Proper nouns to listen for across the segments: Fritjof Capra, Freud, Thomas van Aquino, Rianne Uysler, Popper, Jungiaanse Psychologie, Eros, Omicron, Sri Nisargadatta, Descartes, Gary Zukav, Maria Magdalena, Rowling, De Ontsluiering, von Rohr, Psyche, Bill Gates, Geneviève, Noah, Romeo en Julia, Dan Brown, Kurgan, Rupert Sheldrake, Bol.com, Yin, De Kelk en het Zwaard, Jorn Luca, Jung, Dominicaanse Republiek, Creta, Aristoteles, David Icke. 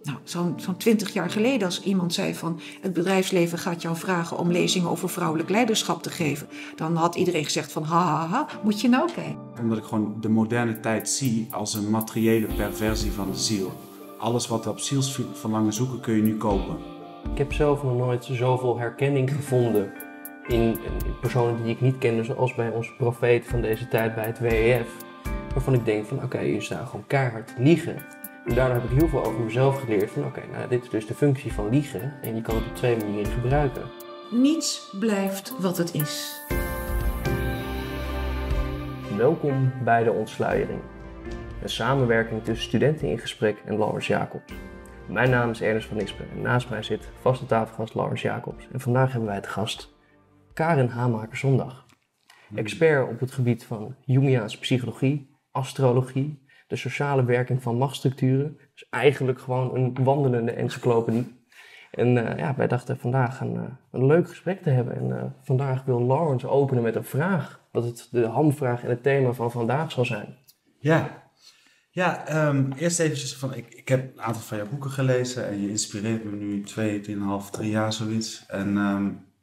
Nou, zo'n 20 jaar geleden, als iemand zei van het bedrijfsleven gaat jou vragen om lezingen over vrouwelijk leiderschap te geven, dan had iedereen gezegd van ha ha ha, moet je nou kijken. Omdat ik gewoon de moderne tijd zie als een materiële perversie van de ziel. Alles wat op zielsverlangen zoeken kun je nu kopen. Ik heb zelf nog nooit zoveel herkenning gevonden in personen die ik niet kende, zoals bij onze profeet van deze tijd bij het WEF. Waarvan ik denk van oké, je staat gewoon keihard liegen. En daardoor heb ik heel veel over mezelf geleerd van oké, dit is dus de functie van liegen en je kan het op 2 manieren gebruiken. Niets blijft wat het is. Welkom bij De Ontsluiering. Een samenwerking tussen Studenten in Gesprek en Lawrence Jacobs. Mijn naam is Ernest van Nispen en naast mij zit vaste tafelgast Lawrence Jacobs. En vandaag hebben wij te gast Karen Hamaker-Zondag. Expert op het gebied van Jungiaanse psychologie, astrologie, de sociale werking van machtsstructuren. Dus eigenlijk gewoon een wandelende encyclopedie. En wij dachten vandaag een leuk gesprek te hebben. En vandaag wil Lawrence openen met een vraag. Wat het de hamvraag en het thema van vandaag zal zijn. Ja, eerst eventjes van, ik heb een aantal van jouw boeken gelezen. En je inspireert me nu 2,5, 3 jaar zoiets. En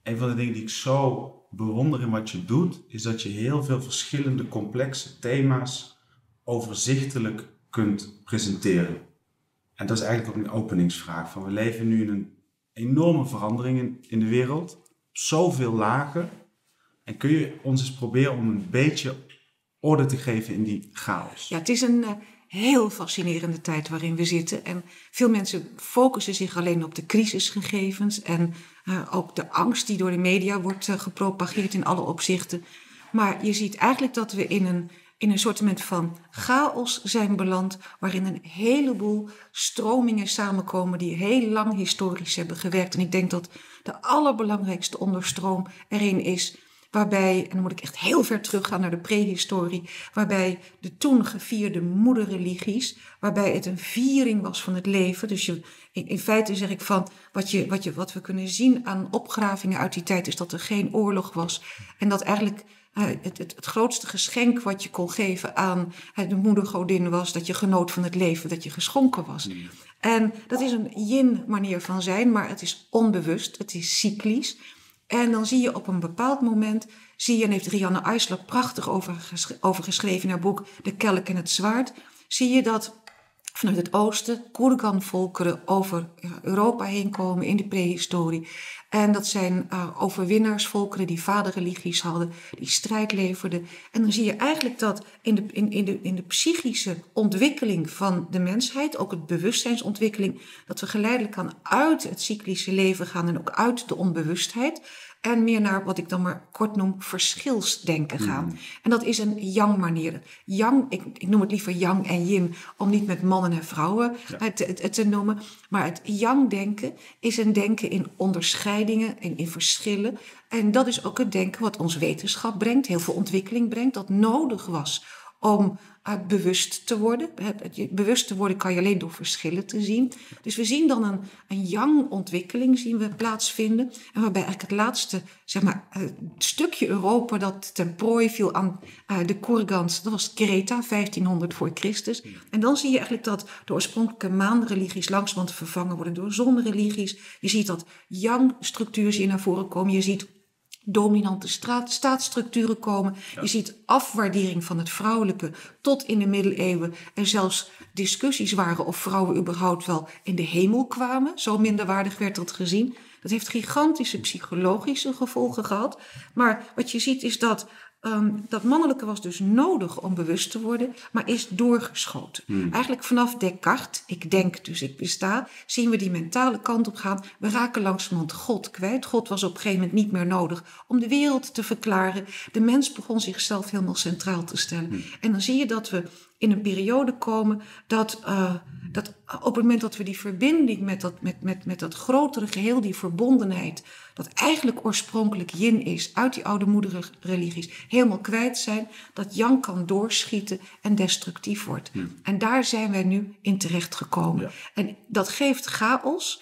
een van de dingen die ik zo bewonder in wat je doet, is dat je heel veel verschillende complexe thema's overzichtelijk kunt presenteren. En dat is eigenlijk ook een openingsvraag. Van we leven nu in een enorme verandering in de wereld. Op zoveel lagen. En kun je ons eens proberen om een beetje orde te geven in die chaos? Ja, het is een heel fascinerende tijd waarin we zitten. En veel mensen focussen zich alleen op de crisisgegevens. En ook de angst die door de media wordt gepropageerd in alle opzichten. Maar je ziet eigenlijk dat we in een soort van chaos zijn beland, waarin een heleboel stromingen samenkomen die heel lang historisch hebben gewerkt. En ik denk dat de allerbelangrijkste onderstroom erin is, waarbij, en dan moet ik echt heel ver teruggaan naar de prehistorie, waarbij de toen gevierde moederreligies, waarbij het een viering was van het leven. Dus in feite zeg ik van, wat we kunnen zien aan opgravingen uit die tijd is dat er geen oorlog was. En dat eigenlijk het grootste geschenk wat je kon geven aan de moedergodin was dat je genoot van het leven, dat je geschonken was. Nee. En dat is een yin manier van zijn, maar het is onbewust, het is cyclisch. En dan zie je op een bepaald moment, en heeft Rianne Uysler prachtig over geschreven in haar boek De Kelk en het Zwaard, zie je dat vanuit het oosten Kurgan-volkeren over Europa heen komen in de prehistorie. En dat zijn overwinnaarsvolkeren die vaderreligies hadden, die strijd leverden. En dan zie je eigenlijk dat in de psychische ontwikkeling van de mensheid, ook het bewustzijnsontwikkeling, dat we geleidelijk aan uit het cyclische leven gaan en ook uit de onbewustheid. En meer naar wat ik dan maar kort noem verschilsdenken gaan. Mm. En dat is een yang-manier. Yang, ik noem het liever yang en yin, om niet met mannen en vrouwen het te noemen. Maar het yang-denken is een denken in onderscheidingen en in verschillen. En dat is ook het denken wat ons wetenschap brengt, heel veel ontwikkeling brengt, dat nodig was om bewust te worden. Bewust te worden kan je alleen door verschillen te zien. Dus we zien dan een yang-ontwikkeling zien we plaatsvinden. En waarbij eigenlijk het laatste stukje Europa dat ten prooi viel aan de Kurgans, dat was Creta, 1500 voor Christus. En dan zie je eigenlijk dat de oorspronkelijke maanreligies langzamerhand vervangen worden door zonreligies. Je ziet dat yang-structuren hier naar voren komen. Je ziet dominante staatsstructuren komen. Ja. Je ziet afwaardering van het vrouwelijke tot in de middeleeuwen. En zelfs discussies waren of vrouwen überhaupt wel in de hemel kwamen. Zo minderwaardig werd dat gezien. Dat heeft gigantische psychologische gevolgen gehad. Maar wat je ziet is dat dat mannelijke was dus nodig om bewust te worden, maar is doorgeschoten. Hmm. Eigenlijk vanaf Descartes, ik denk dus ik besta, zien we die mentale kant op gaan. We raken langzamerhand God kwijt. God was op een gegeven moment niet meer nodig om de wereld te verklaren. De mens begon zichzelf helemaal centraal te stellen. Hmm. En dan zie je dat we in een periode komen dat op het moment dat we die verbinding met dat grotere geheel, die verbondenheid, dat eigenlijk oorspronkelijk yin is, uit die oude moederreligies, helemaal kwijt zijn, dat yang kan doorschieten en destructief wordt. Ja. En daar zijn wij nu in terecht gekomen. Ja. En dat geeft chaos.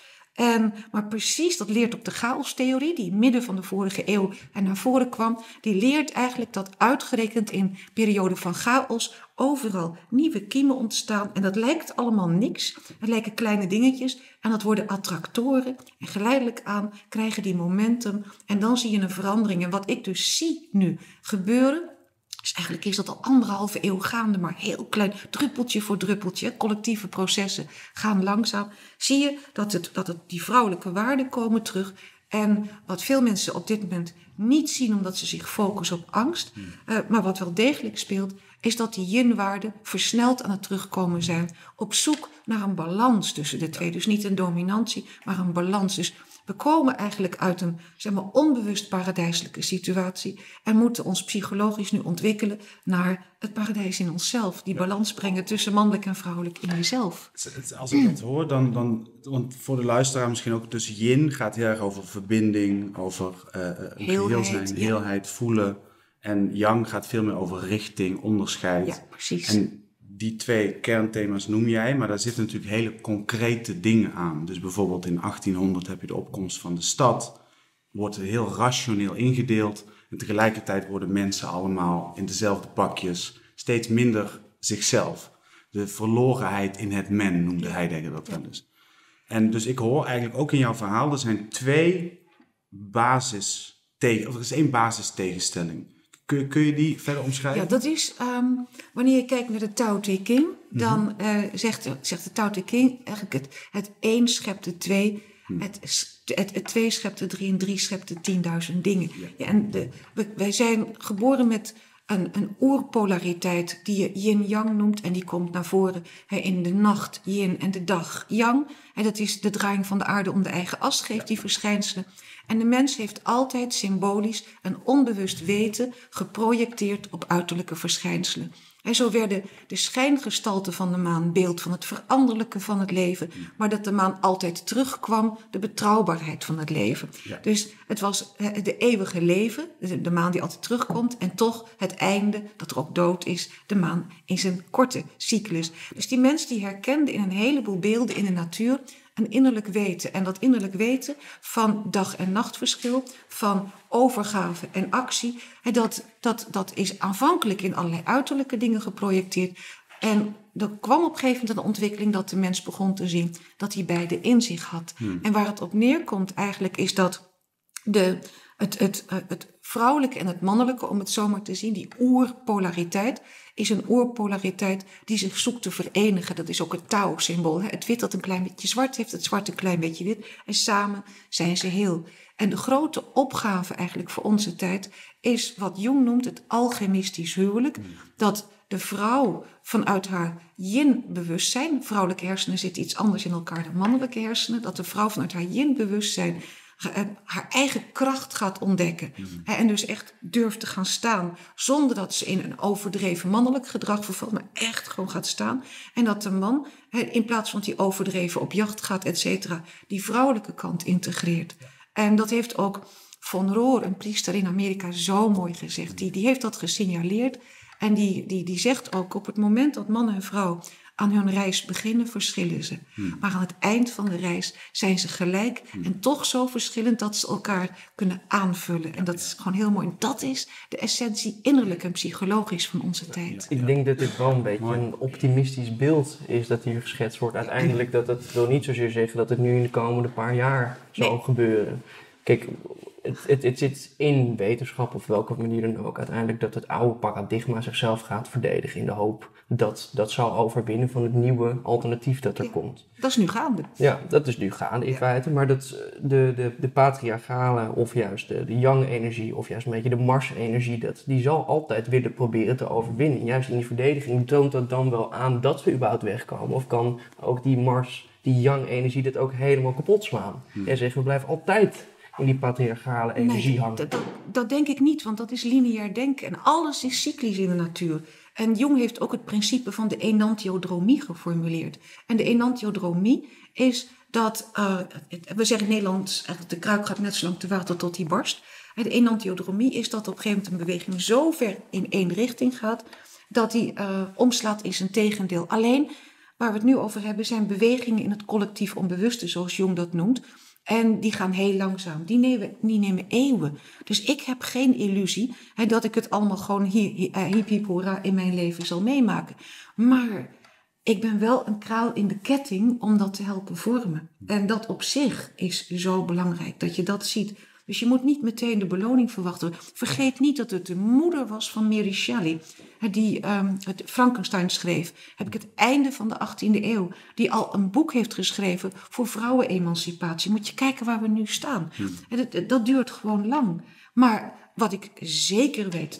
Maar precies, dat leert op de chaostheorie, die midden van de vorige eeuw en naar voren kwam. Die leert eigenlijk dat uitgerekend in perioden van chaos overal nieuwe kiemen ontstaan. En dat lijkt allemaal niks. Het lijken kleine dingetjes en dat worden attractoren. En geleidelijk aan krijgen die momentum en dan zie je een verandering. En wat ik dus zie nu gebeuren... Dus eigenlijk is dat al 1,5 eeuw gaande, maar heel klein, druppeltje voor druppeltje. Collectieve processen gaan langzaam. Zie je dat die vrouwelijke waarden komen terug. En wat veel mensen op dit moment niet zien, omdat ze zich focussen op angst. Maar wat wel degelijk speelt, is dat die yin-waarden versneld aan het terugkomen zijn. Op zoek naar een balans tussen de twee. Dus niet een dominantie, maar een balans. Dus we komen eigenlijk uit een, zeg maar, onbewust paradijselijke situatie en moeten ons psychologisch nu ontwikkelen naar het paradijs in onszelf. Die balans brengen tussen mannelijk en vrouwelijk in jezelf. Als ik dat hoor, dan want voor de luisteraar misschien ook, dus yin gaat heel erg over verbinding, over geheel zijn, heelheid, voelen. En yang gaat veel meer over richting, onderscheid. Ja, precies. En die twee kernthema's noem jij, maar daar zitten natuurlijk hele concrete dingen aan. Dus bijvoorbeeld in 1800 heb je de opkomst van de stad. Wordt heel rationeel ingedeeld. En tegelijkertijd worden mensen allemaal in dezelfde pakjes steeds minder zichzelf. De verlorenheid in het men noemde Heidegger dat wel eens. En dus ik hoor eigenlijk ook in jouw verhaal, er zijn twee er is één basistegenstelling. Kun je die verder omschrijven? Ja, dat is, wanneer je kijkt naar de Tao Te Ching, dan zegt de Tao Te Ching eigenlijk het één schept de twee, het twee schept de drie en drie schept de 10.000 dingen. Ja. Ja, en wij zijn geboren met een oerpolariteit die je yin-yang noemt en die komt naar voren in de nacht, yin, en de dag, yang. En dat is de draaiing van de aarde om de eigen as, geeft die verschijnselen. En de mens heeft altijd symbolisch een onbewust weten geprojecteerd op uiterlijke verschijnselen. En zo werden de schijngestalten van de maan beeld van het veranderlijke van het leven, maar dat de maan altijd terugkwam, de betrouwbaarheid van het leven. Ja. Dus het was de eeuwige leven, de maan die altijd terugkomt, en toch het einde, dat er ook dood is, de maan in zijn korte cyclus. Dus die mens die herkende in een heleboel beelden in de natuur een innerlijk weten. En dat innerlijk weten van dag- en nachtverschil, van overgave en actie, dat is aanvankelijk in allerlei uiterlijke dingen geprojecteerd. En er kwam op een gegeven moment een ontwikkeling dat de mens begon te zien dat hij beide in zich had. En waar het op neerkomt eigenlijk is dat het vrouwelijke en het mannelijke, om het zo maar te zien, die oerpolariteit, is een oerpolariteit die zich zoekt te verenigen. Dat is ook het Tao-symbool. Het wit dat een klein beetje zwart heeft, het zwart een klein beetje wit. En samen zijn ze heel. En de grote opgave eigenlijk voor onze tijd is wat Jung noemt het alchemistisch huwelijk. Dat de vrouw vanuit haar yin-bewustzijn, vrouwelijke hersenen zitten iets anders in elkaar dan mannelijke hersenen, dat de vrouw vanuit haar yin-bewustzijn haar eigen kracht gaat ontdekken. En dus echt durft te gaan staan, zonder dat ze in een overdreven mannelijk gedrag vervalt, maar echt gewoon gaat staan. En dat de man, in plaats van die overdreven op jacht gaat, et cetera, die vrouwelijke kant integreert. En dat heeft ook von Rohr, een priester in Amerika, zo mooi gezegd. Die heeft dat gesignaleerd. En die zegt ook, op het moment dat man en vrouw aan hun reis beginnen, verschillen ze. Maar aan het eind van de reis zijn ze gelijk en toch zo verschillend dat ze elkaar kunnen aanvullen. En dat is gewoon heel mooi. En dat is de essentie innerlijk en psychologisch van onze tijd. Ik denk dat dit wel een beetje een optimistisch beeld is dat hier geschetst wordt. Uiteindelijk, dat wil niet zozeer zeggen dat het nu in de komende paar jaar zal gebeuren. Kijk, het zit in wetenschap of welke manier dan ook uiteindelijk dat het oude paradigma zichzelf gaat verdedigen in de hoop dat zal overwinnen van het nieuwe alternatief dat er komt. Dat is nu gaande. Ja, dat is nu gaande in feite. Maar dat de patriarchale of juist de yang-energie of juist een beetje de Mars-energie, die zal altijd willen proberen te overwinnen. Juist in die verdediging toont dat dan wel aan dat we überhaupt wegkomen. Of kan ook die Mars, die yang-energie, dat ook helemaal kapot slaan. En zeggen we blijven altijd in die patriarchale energie hangt. Dat denk ik niet, want dat is lineair denken. En alles is cyclisch in de natuur. En Jung heeft ook het principe van de enantiodromie geformuleerd. En de enantiodromie is dat, we zeggen in Nederland, de kruik gaat net zo lang te water tot die barst. De enantiodromie is dat op een gegeven moment een beweging zo ver in één richting gaat dat die omslaat in zijn tegendeel. Alleen Waar we het nu over hebben zijn bewegingen in het collectief onbewuste, zoals Jung dat noemt. En die gaan heel langzaam. Die nemen eeuwen. Dus ik heb geen illusie dat ik het allemaal gewoon hippie-hoera in mijn leven zal meemaken. Maar ik ben wel een kraal in de ketting om dat te helpen vormen. En dat op zich is zo belangrijk, dat je dat ziet. Dus je moet niet meteen de beloning verwachten. Vergeet niet dat het de moeder was van Mary Shelley, die het Frankenstein schreef. Heb ik het einde van de 18e eeuw, die al een boek heeft geschreven voor vrouwenemancipatie. Moet je kijken waar we nu staan. En dat duurt gewoon lang. Maar wat ik zeker weet,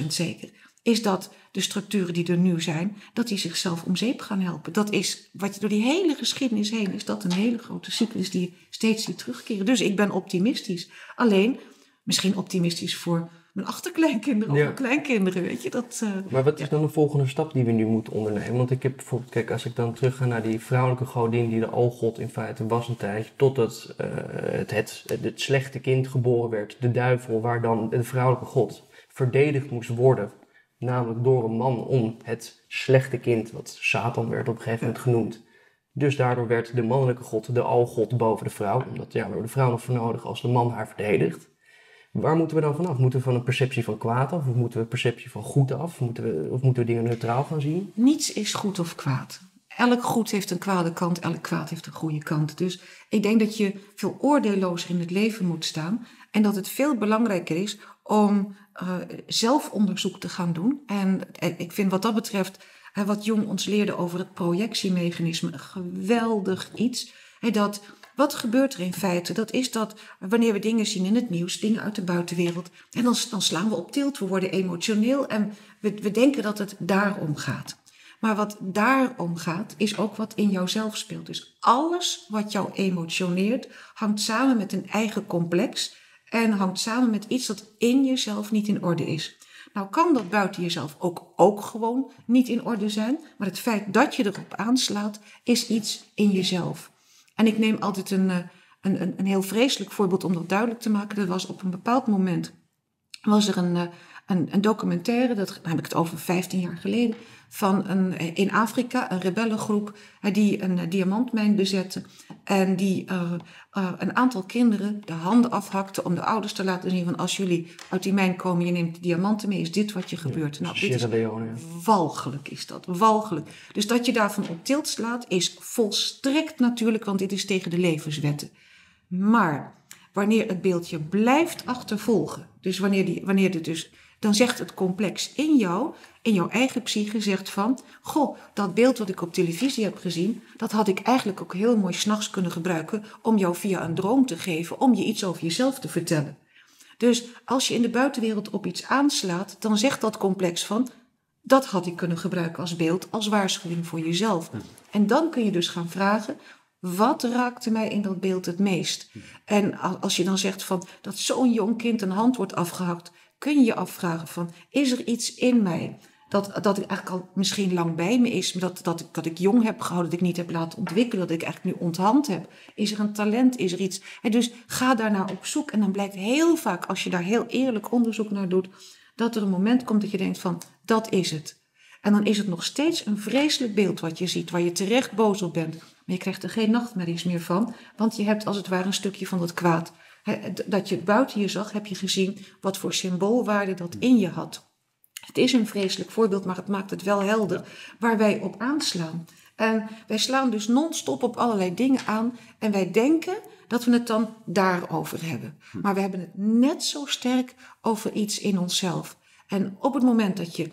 1000% zeker, is dat de structuren die er nu zijn, dat die zichzelf om zeep gaan helpen. Dat is, wat je door die hele geschiedenis heen, is dat een hele grote cyclus die je steeds ziet terugkeren. Dus ik ben optimistisch. Alleen, misschien optimistisch voor mijn achterkleinkinderen of mijn kleinkinderen, weet je. Maar wat is dan de volgende stap die we nu moeten ondernemen? Want ik heb bijvoorbeeld, kijk, als ik dan terug ga naar die vrouwelijke godin die de algod in feite was een tijdje, totdat het slechte kind geboren werd, de duivel, waar dan de vrouwelijke god verdedigd moest worden. Namelijk door een man om het slechte kind, wat Satan werd op een gegeven moment genoemd. Dus daardoor werd de mannelijke god, de algod, boven de vrouw. Omdat we hebben de vrouw nog voor nodig als de man haar verdedigt. Waar moeten we dan vanaf? Moeten we van een perceptie van kwaad af? Of moeten we een perceptie van goed af? Of moeten we dingen neutraal gaan zien? Niets is goed of kwaad. Elk goed heeft een kwade kant, elk kwaad heeft een goede kant. Dus ik denk dat je veel oordeellozer in het leven moet staan. En dat het veel belangrijker is om zelfonderzoek te gaan doen. En ik vind wat dat betreft, wat Jung ons leerde over het projectiemechanisme, een geweldig iets. Dat, wat gebeurt er in feite? Dat is dat wanneer we dingen zien in het nieuws, dingen uit de buitenwereld, en dan slaan we op tilt, we worden emotioneel en we denken dat het daarom gaat. Maar wat daarom gaat, is ook wat in jouzelf speelt. Dus alles wat jou emotioneert, hangt samen met een eigen complex en hangt samen met iets dat in jezelf niet in orde is. Nou kan dat buiten jezelf ook gewoon niet in orde zijn, maar het feit dat je erop aanslaat, is iets in jezelf. En ik neem altijd een heel vreselijk voorbeeld om dat duidelijk te maken. Dat was op een bepaald moment, was er een documentaire, daar heb ik het over 15 jaar geleden, van in Afrika, een rebellengroep die een diamantmijn bezette. En die een aantal kinderen de handen afhakte om de ouders te laten zien van, als jullie uit die mijn komen, je neemt de diamanten mee, is dit wat je gebeurt. Nou, dit is walgelijk, is dat. Walgelijk. Dus dat je daarvan op tilt slaat is volstrekt natuurlijk, want dit is tegen de levenswetten. Maar wanneer het beeldje blijft achtervolgen, dus dan zegt het complex in jouw eigen psyche, zegt van, goh, dat beeld wat ik op televisie heb gezien, dat had ik eigenlijk ook heel mooi 's nachts kunnen gebruiken om jou via een droom te geven, om je iets over jezelf te vertellen. Dus als je in de buitenwereld op iets aanslaat, dan zegt dat complex van, dat had ik kunnen gebruiken als beeld, als waarschuwing voor jezelf. En dan kun je dus gaan vragen, wat raakte mij in dat beeld het meest? En als je dan zegt van, dat zo'n jong kind een hand wordt afgehakt, kun je je afvragen van, is er iets in mij dat ik eigenlijk al misschien lang bij me is, maar dat ik jong heb gehouden, dat ik niet heb laten ontwikkelen, dat ik eigenlijk nu onthand heb? Is er een talent, is er iets? En dus ga daarnaar op zoek. En dan blijkt heel vaak, als je daar heel eerlijk onderzoek naar doet, dat er een moment komt dat je denkt van, dat is het. En dan is het nog steeds een vreselijk beeld wat je ziet, waar je terecht boos op bent. Maar je krijgt er geen nachtmerries meer van, want je hebt als het ware een stukje van dat kwaad. Dat je buiten je zag, heb je gezien wat voor symboolwaarde dat in je had. Het is een vreselijk voorbeeld, maar het maakt het wel helder waar wij op aanslaan. En wij slaan dus non-stop op allerlei dingen aan en wij denken dat we het dan daarover hebben. Maar we hebben het net zo sterk over iets in onszelf. En op het moment dat je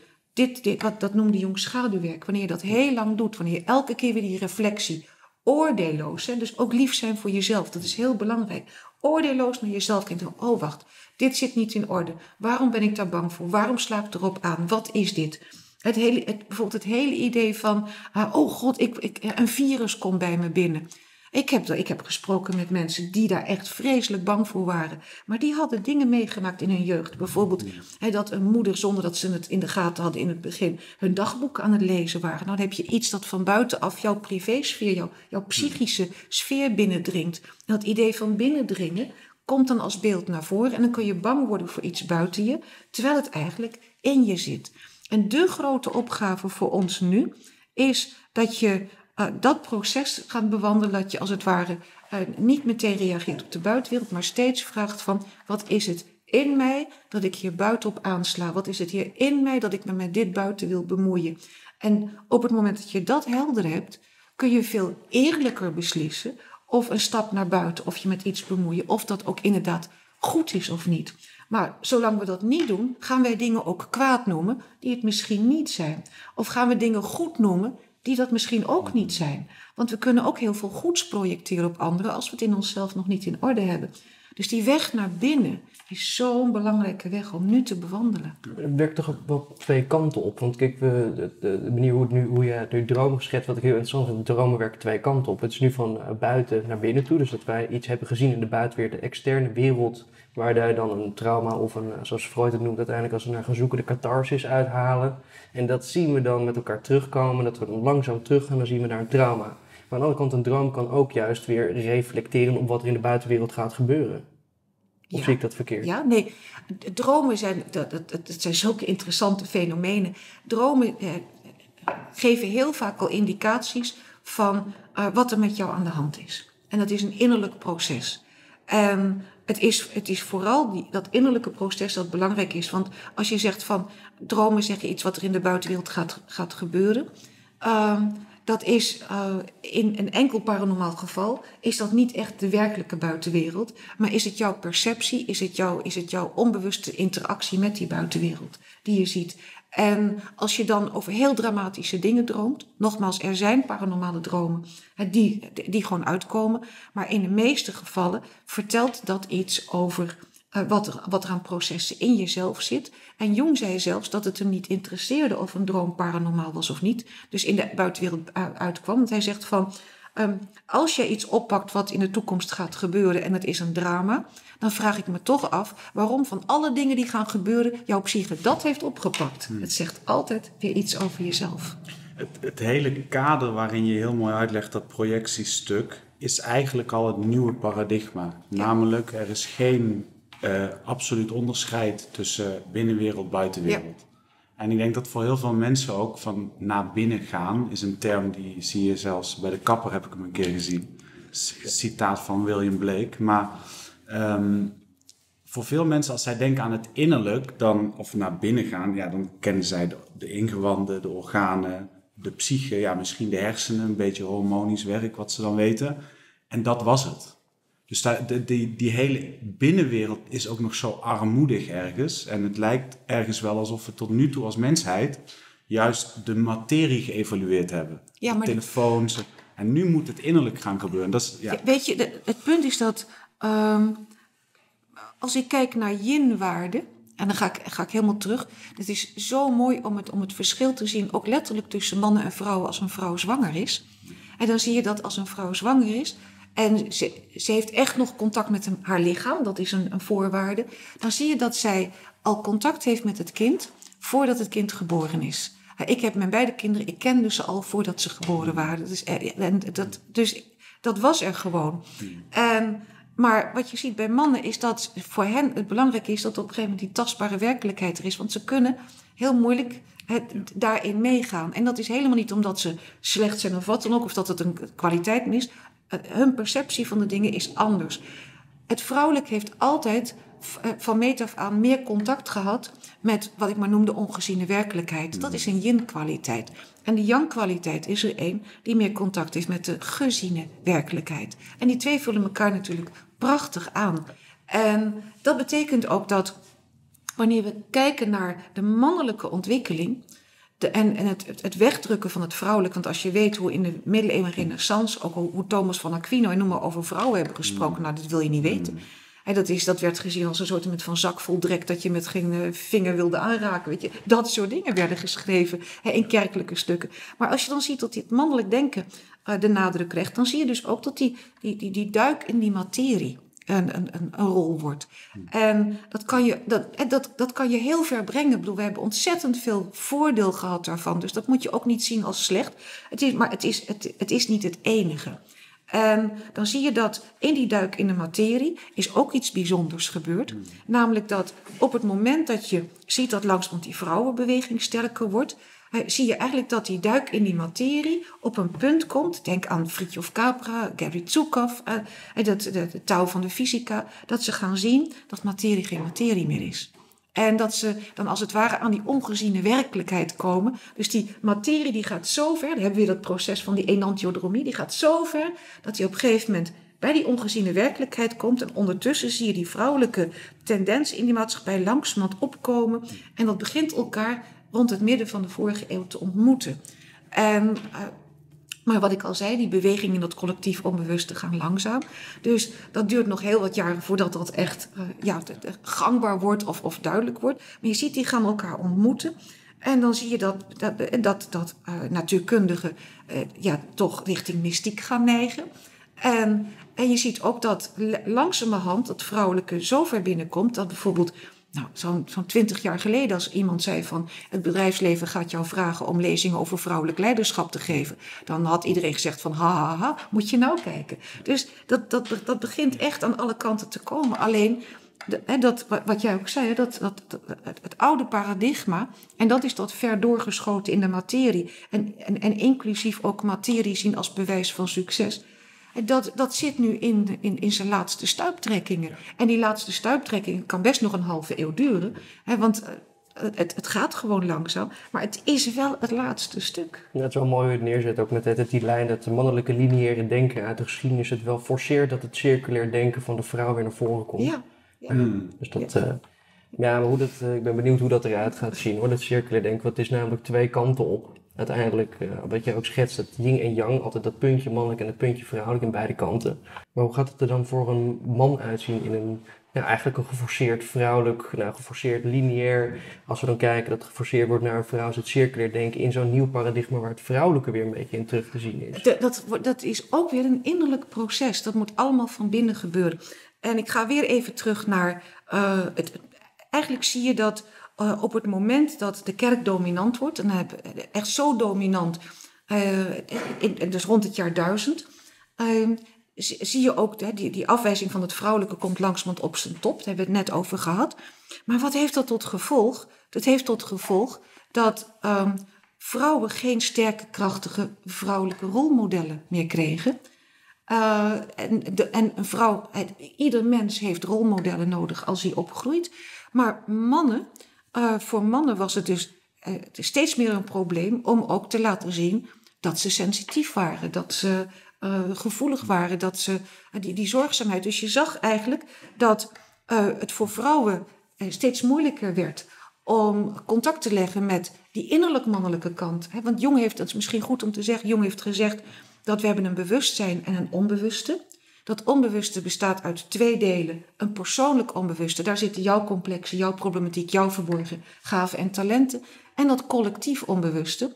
dat noemde Jung schaduwwerk, wanneer je dat heel lang doet, wanneer je elke keer weer die reflectie, oordeelloos, dus ook lief zijn voor jezelf, dat is heel belangrijk. Oordeelloos naar jezelf kijkt. Oh, wacht, dit zit niet in orde. Waarom ben ik daar bang voor? Waarom sla ik erop aan? Wat is dit? Bijvoorbeeld het hele idee van, oh god, een virus komt bij me binnen. Ik heb gesproken met mensen die daar echt vreselijk bang voor waren. Maar die hadden dingen meegemaakt in hun jeugd. Bijvoorbeeld dat een moeder, zonder dat ze het in de gaten hadden in het begin, hun dagboek aan het lezen waren. Nou, dan heb je iets dat van buitenaf jouw privésfeer, jouw psychische sfeer binnendringt. En dat idee van binnendringen komt dan als beeld naar voren. En dan kun je bang worden voor iets buiten je, terwijl het eigenlijk in je zit. En de grote opgave voor ons nu is dat je dat proces gaat bewandelen, dat je als het ware niet meteen reageert op de buitenwereld, maar steeds vraagt van wat is het in mij dat ik hier buitenop aansla? Wat is het hier in mij dat ik me met dit buiten wil bemoeien? En op het moment dat je dat helder hebt, kun je veel eerlijker beslissen of een stap naar buiten, of je met iets bemoeien, of dat ook inderdaad goed is of niet. Maar zolang we dat niet doen, gaan wij dingen ook kwaad noemen die het misschien niet zijn. Of gaan we dingen goed noemen die dat misschien ook niet zijn. Want we kunnen ook heel veel goeds projecteren op anderen als we het in onszelf nog niet in orde hebben. Dus die weg naar binnen is zo'n belangrijke weg om nu te bewandelen. Het werkt toch op twee kanten op. Want kijk, de manier hoe je het nu dromen schetst, wat ik heel interessant vind, de dromen werken twee kanten op. Het is nu van buiten naar binnen toe. Dus dat wij iets hebben gezien in de buitenwereld, de externe wereld, waar daar dan een trauma of een, zoals Freud het noemt uiteindelijk, als we naar gaan zoeken, de catharsis uithalen. En dat zien we dan met elkaar terugkomen, dat we dan langzaam teruggaan, dan zien we daar een trauma. Maar aan de andere kant, een droom kan ook juist weer reflecteren op wat er in de buitenwereld gaat gebeuren. Of ja, zie ik dat verkeerd? Ja, nee. Dromen zijn, dat zijn zulke interessante fenomenen. Dromen geven heel vaak al indicaties van wat er met jou aan de hand is. En dat is een innerlijk proces. Het is vooral dat innerlijke proces dat belangrijk is. Want als je zegt van dromen zeggen iets wat er in de buitenwereld gaat gebeuren. Dat is in een enkel paranormaal geval, is dat niet echt de werkelijke buitenwereld. Maar is het jouw perceptie, is het jouw onbewuste interactie met die buitenwereld die je ziet. En als je dan over heel dramatische dingen droomt, nogmaals, er zijn paranormale dromen die gewoon uitkomen. Maar in de meeste gevallen vertelt dat iets over wat er aan processen in jezelf zit. En Jung zei zelfs dat het hem niet interesseerde of een droom paranormaal was of niet. Dus in de buitenwereld uitkwam. Want hij zegt van, als jij iets oppakt wat in de toekomst gaat gebeuren en het is een drama, dan vraag ik me toch af waarom van alle dingen die gaan gebeuren jouw psyche dat heeft opgepakt. Het zegt altijd weer iets over jezelf. Het hele kader waarin je heel mooi uitlegt dat projectiestuk is eigenlijk al het nieuwe paradigma. Ja. Namelijk, er is geen absoluut onderscheid tussen binnenwereld, buitenwereld. Ja. En ik denk dat voor heel veel mensen ook van naar binnen gaan is een term die zie je zelfs bij de kapper, heb ik hem een keer gezien. Citaat van William Blake. Maar voor veel mensen als zij denken aan het innerlijk dan, of naar binnen gaan, ja, dan kennen zij de ingewanden, de organen, de psyche, ja, misschien de hersenen, een beetje hormonisch werk wat ze dan weten. En dat was het. Dus die hele binnenwereld is ook nog zo armoedig ergens. En het lijkt ergens wel alsof we tot nu toe als mensheid juist de materie geëvalueerd hebben. Ja, maar telefoons. En nu moet het innerlijk gaan gebeuren. Dat is, ja. Weet je, het punt is dat als ik kijk naar yin-waarden, en dan ga ik helemaal terug. Het is zo mooi om het verschil te zien, ook letterlijk tussen mannen en vrouwen als een vrouw zwanger is. En dan zie je dat als een vrouw zwanger is, en ze heeft echt nog contact met haar lichaam, dat is een voorwaarde. Dan zie je dat zij al contact heeft met het kind voordat het kind geboren is. Ik heb mijn beide kinderen, ik kende ze al voordat ze geboren waren. Dus dat was er gewoon. Maar wat je ziet bij mannen is dat voor hen het belangrijk is dat op een gegeven moment die tastbare werkelijkheid er is. Want ze kunnen heel moeilijk daarin meegaan. En dat is helemaal niet omdat ze slecht zijn of wat dan ook, of dat het een kwaliteit is. Hun perceptie van de dingen is anders. Het vrouwelijk heeft altijd van meet af aan meer contact gehad met wat ik maar noem de ongeziene werkelijkheid. Dat is een yin-kwaliteit. En de yang-kwaliteit is er een die meer contact heeft met de geziene werkelijkheid. En die twee vullen elkaar natuurlijk prachtig aan. En dat betekent ook dat wanneer we kijken naar de mannelijke ontwikkeling en het wegdrukken van het vrouwelijk, want als je weet hoe in de middeleeuwen en renaissance, ook hoe Thomas van Aquino en noem maar over vrouwen hebben gesproken, nou dat wil je niet weten. He, dat werd gezien als een soort van zak vol drek dat je met geen vinger wilde aanraken. Weet je? Dat soort dingen werden geschreven in kerkelijke stukken. Maar als je dan ziet dat het mannelijk denken de nadruk krijgt, dan zie je dus ook dat die duik in die materie een rol wordt. En dat kan je heel ver brengen. Ik bedoel, we hebben ontzettend veel voordeel gehad daarvan. Dus dat moet je ook niet zien als slecht. Maar het is niet het enige. En dan zie je dat in die duik in de materie is ook iets bijzonders gebeurd. Namelijk dat op het moment dat je ziet dat langzamerhand die vrouwenbeweging sterker wordt, zie je eigenlijk dat die duik in die materie op een punt komt. Denk aan Fritjof Capra, Gary Zukav, de touw van de fysica. Dat ze gaan zien dat materie geen materie meer is. En dat ze dan als het ware aan die ongeziene werkelijkheid komen. Dus die materie die gaat zo ver, dan hebben we weer dat proces van die enantiodromie, die gaat zo ver dat die op een gegeven moment bij die ongeziene werkelijkheid komt. En ondertussen zie je die vrouwelijke tendens in die maatschappij langzamerhand opkomen. En dat begint elkaar rond het midden van de vorige eeuw te ontmoeten. En, maar wat ik al zei, die beweging in dat collectief onbewuste gaan langzaam. Dus dat duurt nog heel wat jaren voordat dat echt gangbaar wordt of duidelijk wordt. Maar je ziet, die gaan elkaar ontmoeten. En dan zie je dat natuurkundigen toch richting mystiek gaan neigen. En je ziet ook dat langzamerhand dat vrouwelijke zo ver binnenkomt dat bijvoorbeeld... Nou, zo'n 20 jaar geleden, als iemand zei van het bedrijfsleven gaat jou vragen om lezingen over vrouwelijk leiderschap te geven, dan had iedereen gezegd van ha, ha, ha, moet je nou kijken. Dus dat begint echt aan alle kanten te komen. Alleen, wat jij ook zei, het oude paradigma, en dat is dat ver doorgeschoten in de materie en inclusief ook materie zien als bewijs van succes. Dat zit nu in zijn laatste stuiptrekkingen. En die laatste stuiptrekking kan best nog een halve eeuw duren. Hè, want het gaat gewoon langzaam. Maar het is wel het laatste stuk. Ja, het is wel mooi hoe je het neerzet. Ook met die lijn dat de mannelijke lineaire denken uit de geschiedenis het wel forceert dat het circulair denken van de vrouw weer naar voren komt. Ja. Ja. Dus dat... Ja. Maar ik ben benieuwd hoe dat eruit gaat zien, hoor. Dat circulair denken, want het is namelijk twee kanten op. Uiteindelijk, wat jij ook schetst, dat yin en yang, altijd dat puntje mannelijk en dat puntje vrouwelijk aan beide kanten. Maar hoe gaat het er dan voor een man uitzien in een, eigenlijk een geforceerd vrouwelijk, geforceerd lineair. Als we dan kijken dat geforceerd wordt naar een vrouw, is het circulair denken in zo'n nieuw paradigma waar het vrouwelijke weer een beetje in terug te zien is. Dat is ook weer een innerlijk proces. Dat moet allemaal van binnen gebeuren. En ik ga weer even terug naar eigenlijk zie je dat op het moment dat de kerk dominant wordt, en echt zo dominant, dus rond het jaar 1000, zie je ook die afwijzing van het vrouwelijke komt langzamerhand op zijn top. Daar hebben we het net over gehad. Maar wat heeft dat tot gevolg? Dat heeft tot gevolg dat vrouwen geen sterke, krachtige vrouwelijke rolmodellen meer kregen. En een vrouw, ieder mens heeft rolmodellen nodig als hij opgroeit. Maar mannen, voor mannen was het dus steeds meer een probleem om ook te laten zien dat ze sensitief waren, dat ze gevoelig waren, dat ze die zorgzaamheid. Dus je zag eigenlijk dat het voor vrouwen steeds moeilijker werd om contact te leggen met die innerlijk mannelijke kant. Want Jung heeft, dat is misschien goed om te zeggen, Jung heeft gezegd dat we hebben een bewustzijn en een onbewuste. Dat onbewuste bestaat uit twee delen. Een persoonlijk onbewuste, daar zitten jouw complexen, jouw problematiek, jouw verborgen gaven en talenten. En dat collectief onbewuste,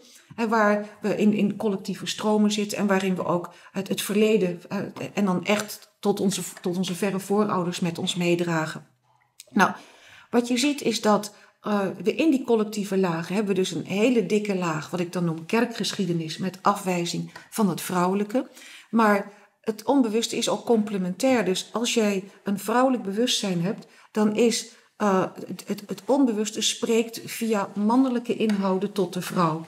waar we in collectieve stromen zitten en waarin we ook het verleden en dan echt tot onze verre voorouders met ons meedragen. Nou, wat je ziet is dat we in die collectieve lagen hebben we dus een hele dikke laag, wat ik dan noem kerkgeschiedenis, met afwijzing van het vrouwelijke. Maar het onbewuste is ook complementair. Dus als jij een vrouwelijk bewustzijn hebt, dan is het onbewuste spreekt via mannelijke inhouden tot de vrouw.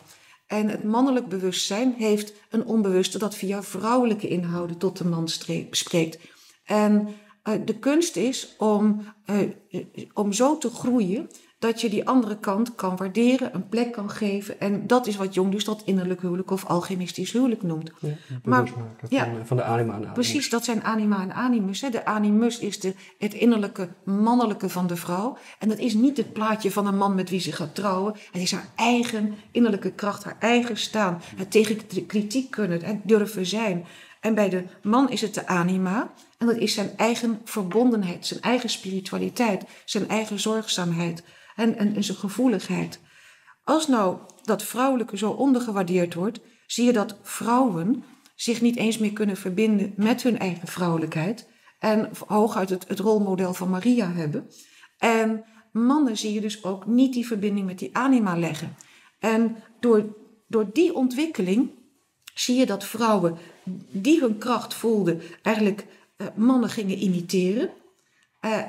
En het mannelijk bewustzijn heeft een onbewuste dat via vrouwelijke inhouden tot de man spreekt. En de kunst is om zo te groeien dat je die andere kant kan waarderen, een plek kan geven. En dat is wat Jung dus dat innerlijk huwelijk of alchemistisch huwelijk noemt. Ja, van de anima en animus. Precies, dat zijn anima en animus. Hè. De animus is het innerlijke mannelijke van de vrouw. En dat is niet het plaatje van een man met wie ze gaat trouwen. Het is haar eigen innerlijke kracht, haar eigen staan. Het tegen kritiek kunnen, het durven zijn. En bij de man is het de anima. En dat is zijn eigen verbondenheid, zijn eigen spiritualiteit, zijn eigen zorgzaamheid. En zijn gevoeligheid. Als nou dat vrouwelijke zo ondergewaardeerd wordt, zie je dat vrouwen zich niet eens meer kunnen verbinden met hun eigen vrouwelijkheid. En hooguit het rolmodel van Maria hebben. En mannen zie je dus ook niet die verbinding met die anima leggen. En door die ontwikkeling zie je dat vrouwen die hun kracht voelden, eigenlijk mannen gingen imiteren.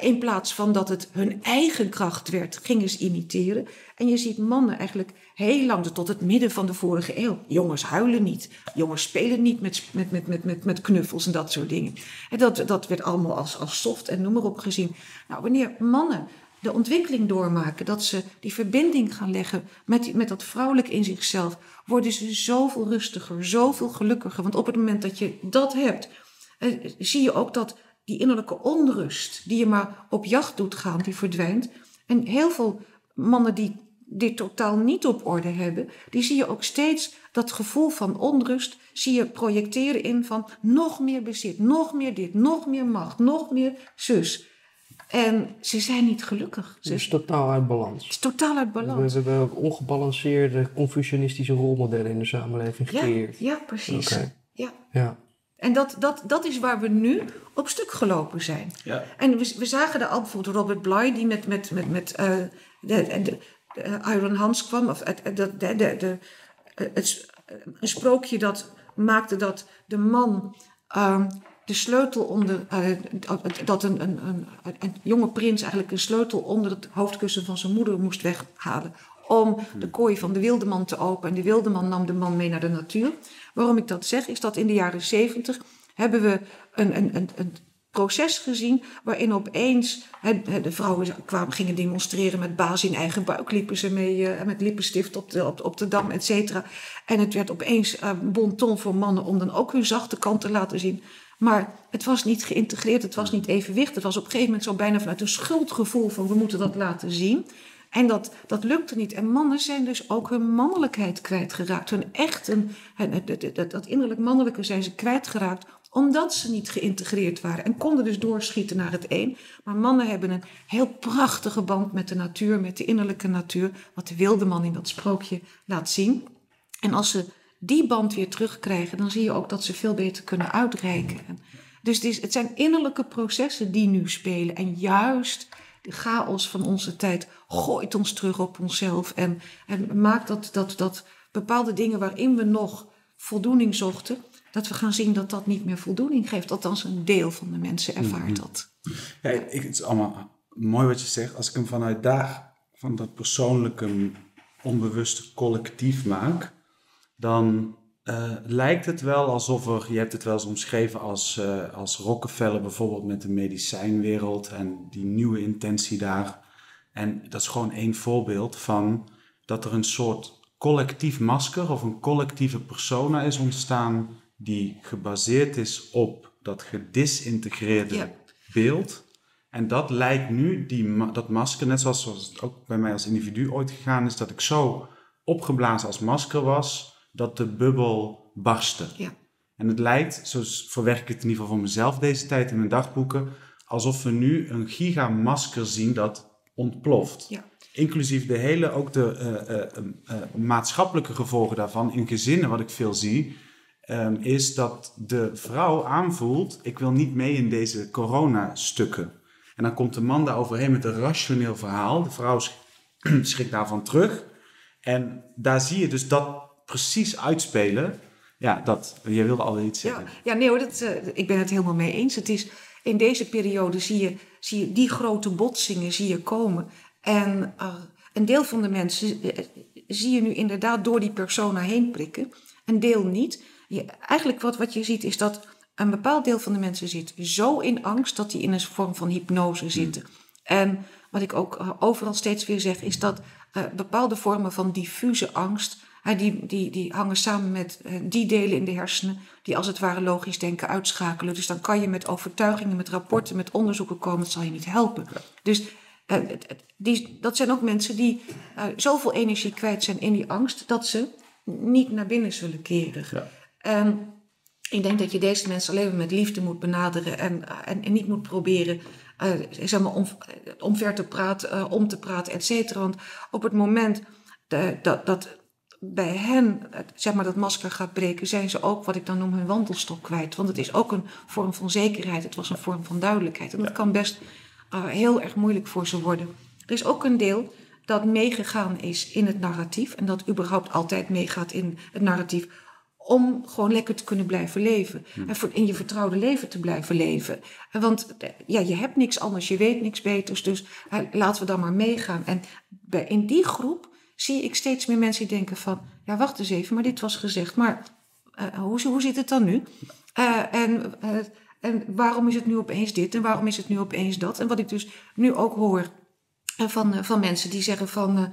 In plaats van dat het hun eigen kracht werd, gingen ze imiteren. En je ziet mannen eigenlijk heel lang, tot het midden van de vorige eeuw. Jongens huilen niet. Jongens spelen niet met knuffels en dat soort dingen. En dat werd allemaal als soft en noem maar op gezien. Nou, wanneer mannen de ontwikkeling doormaken, dat ze die verbinding gaan leggen met dat vrouwelijk in zichzelf, worden ze zoveel rustiger, zoveel gelukkiger. Want op het moment dat je dat hebt, zie je ook dat die innerlijke onrust die je maar op jacht doet gaan, die verdwijnt. En heel veel mannen die dit totaal niet op orde hebben, die zie je ook steeds dat gevoel van onrust, zie je projecteren in van nog meer bezit, nog meer dit, nog meer macht, nog meer zus. En ze zijn niet gelukkig. Het is totaal uit balans. Het is totaal uit balans. We hebben ongebalanceerde, Confucianistische rolmodellen in de samenleving gecreëerd. Ja, ja, precies. Okay. Ja. Ja. En dat is waar we nu op stuk gelopen zijn. Ja. En we zagen daar al bijvoorbeeld Robert Bly, die met Iron Hans kwam. Of een sprookje dat maakte dat de man de sleutel onder, dat een jonge prins eigenlijk een sleutel onder het hoofdkussen van zijn moeder moest weghalen, om de kooi van de wildeman te openen. En de wildeman nam de man mee naar de natuur. Waarom ik dat zeg, is dat in de jaren 70 hebben we een proces gezien waarin opeens de vrouwen gingen demonstreren met baas in eigen buik, liepen ze mee met lippenstift op de dam, et cetera. En het werd opeens bon ton voor mannen om dan ook hun zachte kant te laten zien. Maar het was niet geïntegreerd, het was niet evenwichtig. Het was op een gegeven moment zo bijna vanuit een schuldgevoel van we moeten dat laten zien. En dat lukte niet. En mannen zijn dus ook hun mannelijkheid kwijtgeraakt. Hun echten, dat innerlijk mannelijke zijn ze kwijtgeraakt, omdat ze niet geïntegreerd waren. En konden dus doorschieten naar het een. Maar mannen hebben een heel prachtige band met de natuur, met de innerlijke natuur, wat de wilde man in dat sprookje laat zien. En als ze die band weer terugkrijgen, dan zie je ook dat ze veel beter kunnen uitreiken. Dus het zijn innerlijke processen die nu spelen. En juist de chaos van onze tijd gooit ons terug op onszelf en maakt dat bepaalde dingen waarin we nog voldoening zochten, dat we gaan zien dat dat niet meer voldoening geeft. Althans, een deel van de mensen ervaart dat. Ja, het is allemaal mooi wat je zegt. Als ik hem vanuit van dat persoonlijke, onbewuste collectief maak, dan lijkt het wel alsof je hebt het wel eens omschreven als Rockefeller bijvoorbeeld met de medicijnwereld en die nieuwe intentie daar. En dat is gewoon één voorbeeld van dat er een soort collectief masker of een collectieve persona is ontstaan die gebaseerd is op dat gedisintegreerde beeld. En dat lijkt nu, dat masker, net zoals het ook bij mij als individu ooit gegaan is, dat ik zo opgeblazen als masker was, dat de bubbel barstte. Ja. En het lijkt, zo verwerk ik het in ieder geval voor mezelf deze tijd in mijn dagboeken, alsof we nu een gigamasker zien dat ontploft. Ja. Inclusief ook de maatschappelijke gevolgen daarvan in gezinnen, wat ik veel zie, is dat de vrouw aanvoelt, ik wil niet mee in deze coronastukken. En dan komt de man daar overheen met een rationeel verhaal. De vrouw schrikt daarvan terug. En daar zie je dus dat precies uitspelen. Ja, jij wilde al iets zeggen. Ja, nee hoor, ik ben het helemaal mee eens. Het is, in deze periode zie je die grote botsingen komen. En een deel van de mensen zie je nu inderdaad door die persona heen prikken. Een deel niet. Eigenlijk wat je ziet is dat een bepaald deel van de mensen zit zo in angst dat die in een vorm van hypnose zitten. En wat ik ook overal steeds weer zeg is dat bepaalde vormen van diffuse angst, die hangen samen met die delen in de hersenen die als het ware logisch denken uitschakelen. Dus dan kan je met overtuigingen, met rapporten, met onderzoeken komen. Dat zal je niet helpen. Dus dat zijn ook mensen die zoveel energie kwijt zijn in die angst dat ze niet naar binnen zullen keren. Ja. Ik denk dat je deze mensen alleen maar met liefde moet benaderen en niet moet proberen om te praten, et cetera. Want op het moment dat bij hen, dat masker gaat breken, zijn ze ook, wat ik dan noem, hun wandelstok kwijt. Want het is ook een vorm van zekerheid. Het was een vorm van duidelijkheid. En dat kan best heel erg moeilijk voor ze worden. Er is ook een deel dat meegegaan is in het narratief. En dat überhaupt altijd meegaat in het narratief. om gewoon lekker te kunnen blijven leven. En in je vertrouwde leven te blijven leven. Want ja, je hebt niks anders, je weet niks beters, dus laten we dan maar meegaan. En in die groep zie ik steeds meer mensen die denken van... ja, wacht eens even, maar dit was gezegd, maar hoe zit het dan nu? En waarom is het nu opeens dit en waarom is het nu opeens dat? En wat ik dus nu ook hoor van mensen die zeggen van...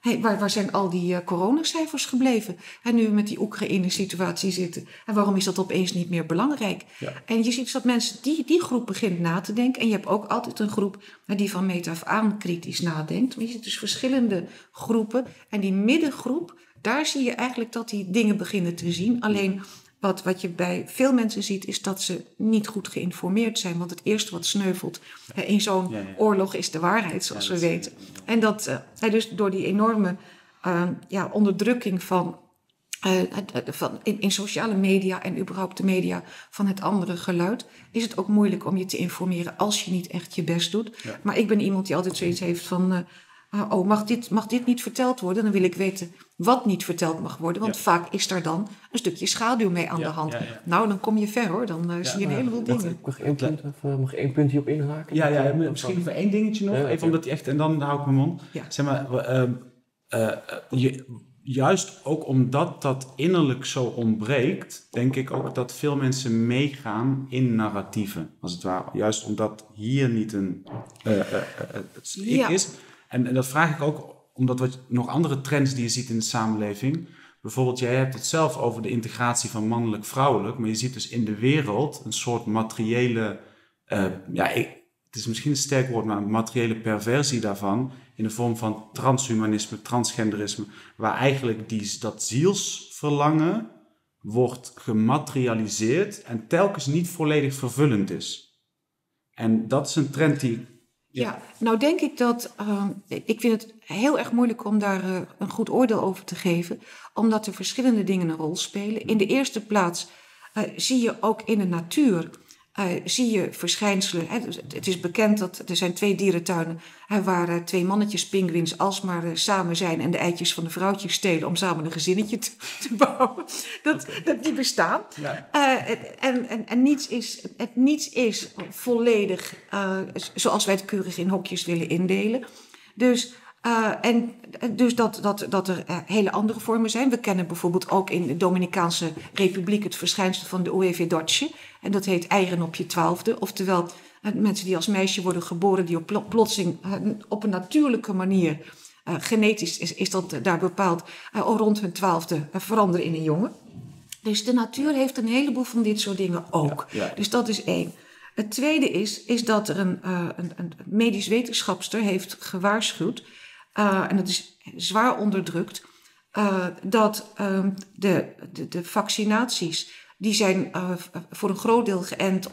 hey, waar zijn al die coronacijfers gebleven? En nu met die Oekraïne-situatie zitten. En waarom is dat opeens niet meer belangrijk? Ja. En je ziet dat mensen, die groep begint na te denken. En je hebt ook altijd een groep die van meet af aan kritisch nadenkt. Maar je ziet dus verschillende groepen. En die middengroep, daar zie je eigenlijk dat die dingen beginnen te zien. Alleen wat je bij veel mensen ziet, is dat ze niet goed geïnformeerd zijn. Want het eerste wat sneuvelt in zo'n oorlog is de waarheid, zoals we weten. En dat dus door die enorme onderdrukking van in sociale media en überhaupt de media van het andere geluid, is het ook moeilijk om je te informeren als je niet echt je best doet. Ja. Maar ik ben iemand die altijd zoiets heeft van... mag dit niet verteld worden? Dan wil ik weten wat niet verteld mag worden. Want vaak is daar dan een stukje schaduw mee aan de hand. Ja, ja. Nou, dan kom je ver hoor. Dan zie je een heleboel dingen. Mag ik één punt hierop inhaken? Ja, ja, misschien even één dingetje nog. Even omdat die echt... En dan hou ik mijn mond. Ja. Zeg maar, juist ook omdat dat innerlijk zo ontbreekt... denk ik ook dat veel mensen meegaan in narratieven. Als het ware. Juist omdat hier niet een ik is... En dat vraag ik ook omdat nog andere trends die je ziet in de samenleving. Bijvoorbeeld, jij hebt het zelf over de integratie van mannelijk-vrouwelijk. Maar je ziet dus in de wereld een soort materiële... het is misschien een sterk woord, maar een materiële perversie daarvan. In de vorm van transhumanisme, transgenderisme. Waar eigenlijk dat zielsverlangen wordt gematerialiseerd. En telkens niet volledig vervullend is. En dat is een trend die... Ja, nou denk ik dat... ik vind het heel erg moeilijk om daar een goed oordeel over te geven. Omdat er verschillende dingen een rol spelen. In de eerste plaats zie je ook in de natuur... zie je verschijnselen. Het is bekend dat er zijn 2 dierentuinen... waar 2 mannetjes pinguïns alsmaar samen zijn... en de eitjes van de vrouwtjes stelen... om samen een gezinnetje te bouwen. Die bestaan. Ja. En niets is volledig... zoals wij het keurig in hokjes willen indelen. Dus dat er hele andere vormen zijn. We kennen bijvoorbeeld ook in de Dominicaanse Republiek... het verschijnsel van de WEF. En dat heet eieren op je 12e. Oftewel, mensen die als meisje worden geboren... die op plotseling op een natuurlijke manier... genetisch is dat daar bepaald... rond hun 12e veranderen in een jongen. Dus de natuur heeft een heleboel van dit soort dingen ook. Ja, ja. Dus dat is 1. Het tweede is dat er een medisch wetenschapster heeft gewaarschuwd... en dat is zwaar onderdrukt... dat de vaccinaties... die zijn voor een groot deel geënt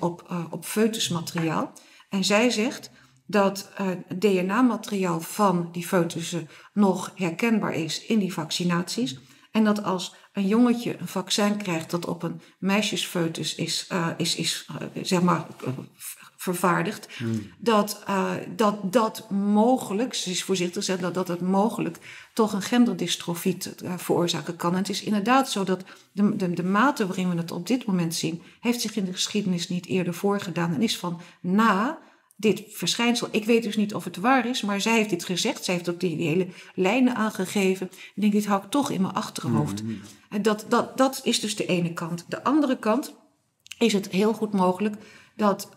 op foetusmateriaal. En zij zegt dat DNA-materiaal van die foetussen nog herkenbaar is in die vaccinaties. En dat als een jongetje een vaccin krijgt dat op een meisjesfoetus is vervaardigd, dat mogelijk, ze is voorzichtig gezegd, dat het mogelijk toch een genderdystrofie veroorzaken kan. En het is inderdaad zo dat de mate waarin we het op dit moment zien, heeft zich in de geschiedenis niet eerder voorgedaan en is van na dit verschijnsel. Ik weet dus niet of het waar is, maar zij heeft dit gezegd, zij heeft ook die hele lijnen aangegeven. Ik denk, dit hou ik toch in mijn achterhoofd. En dat is dus de ene kant. De andere kant is het heel goed mogelijk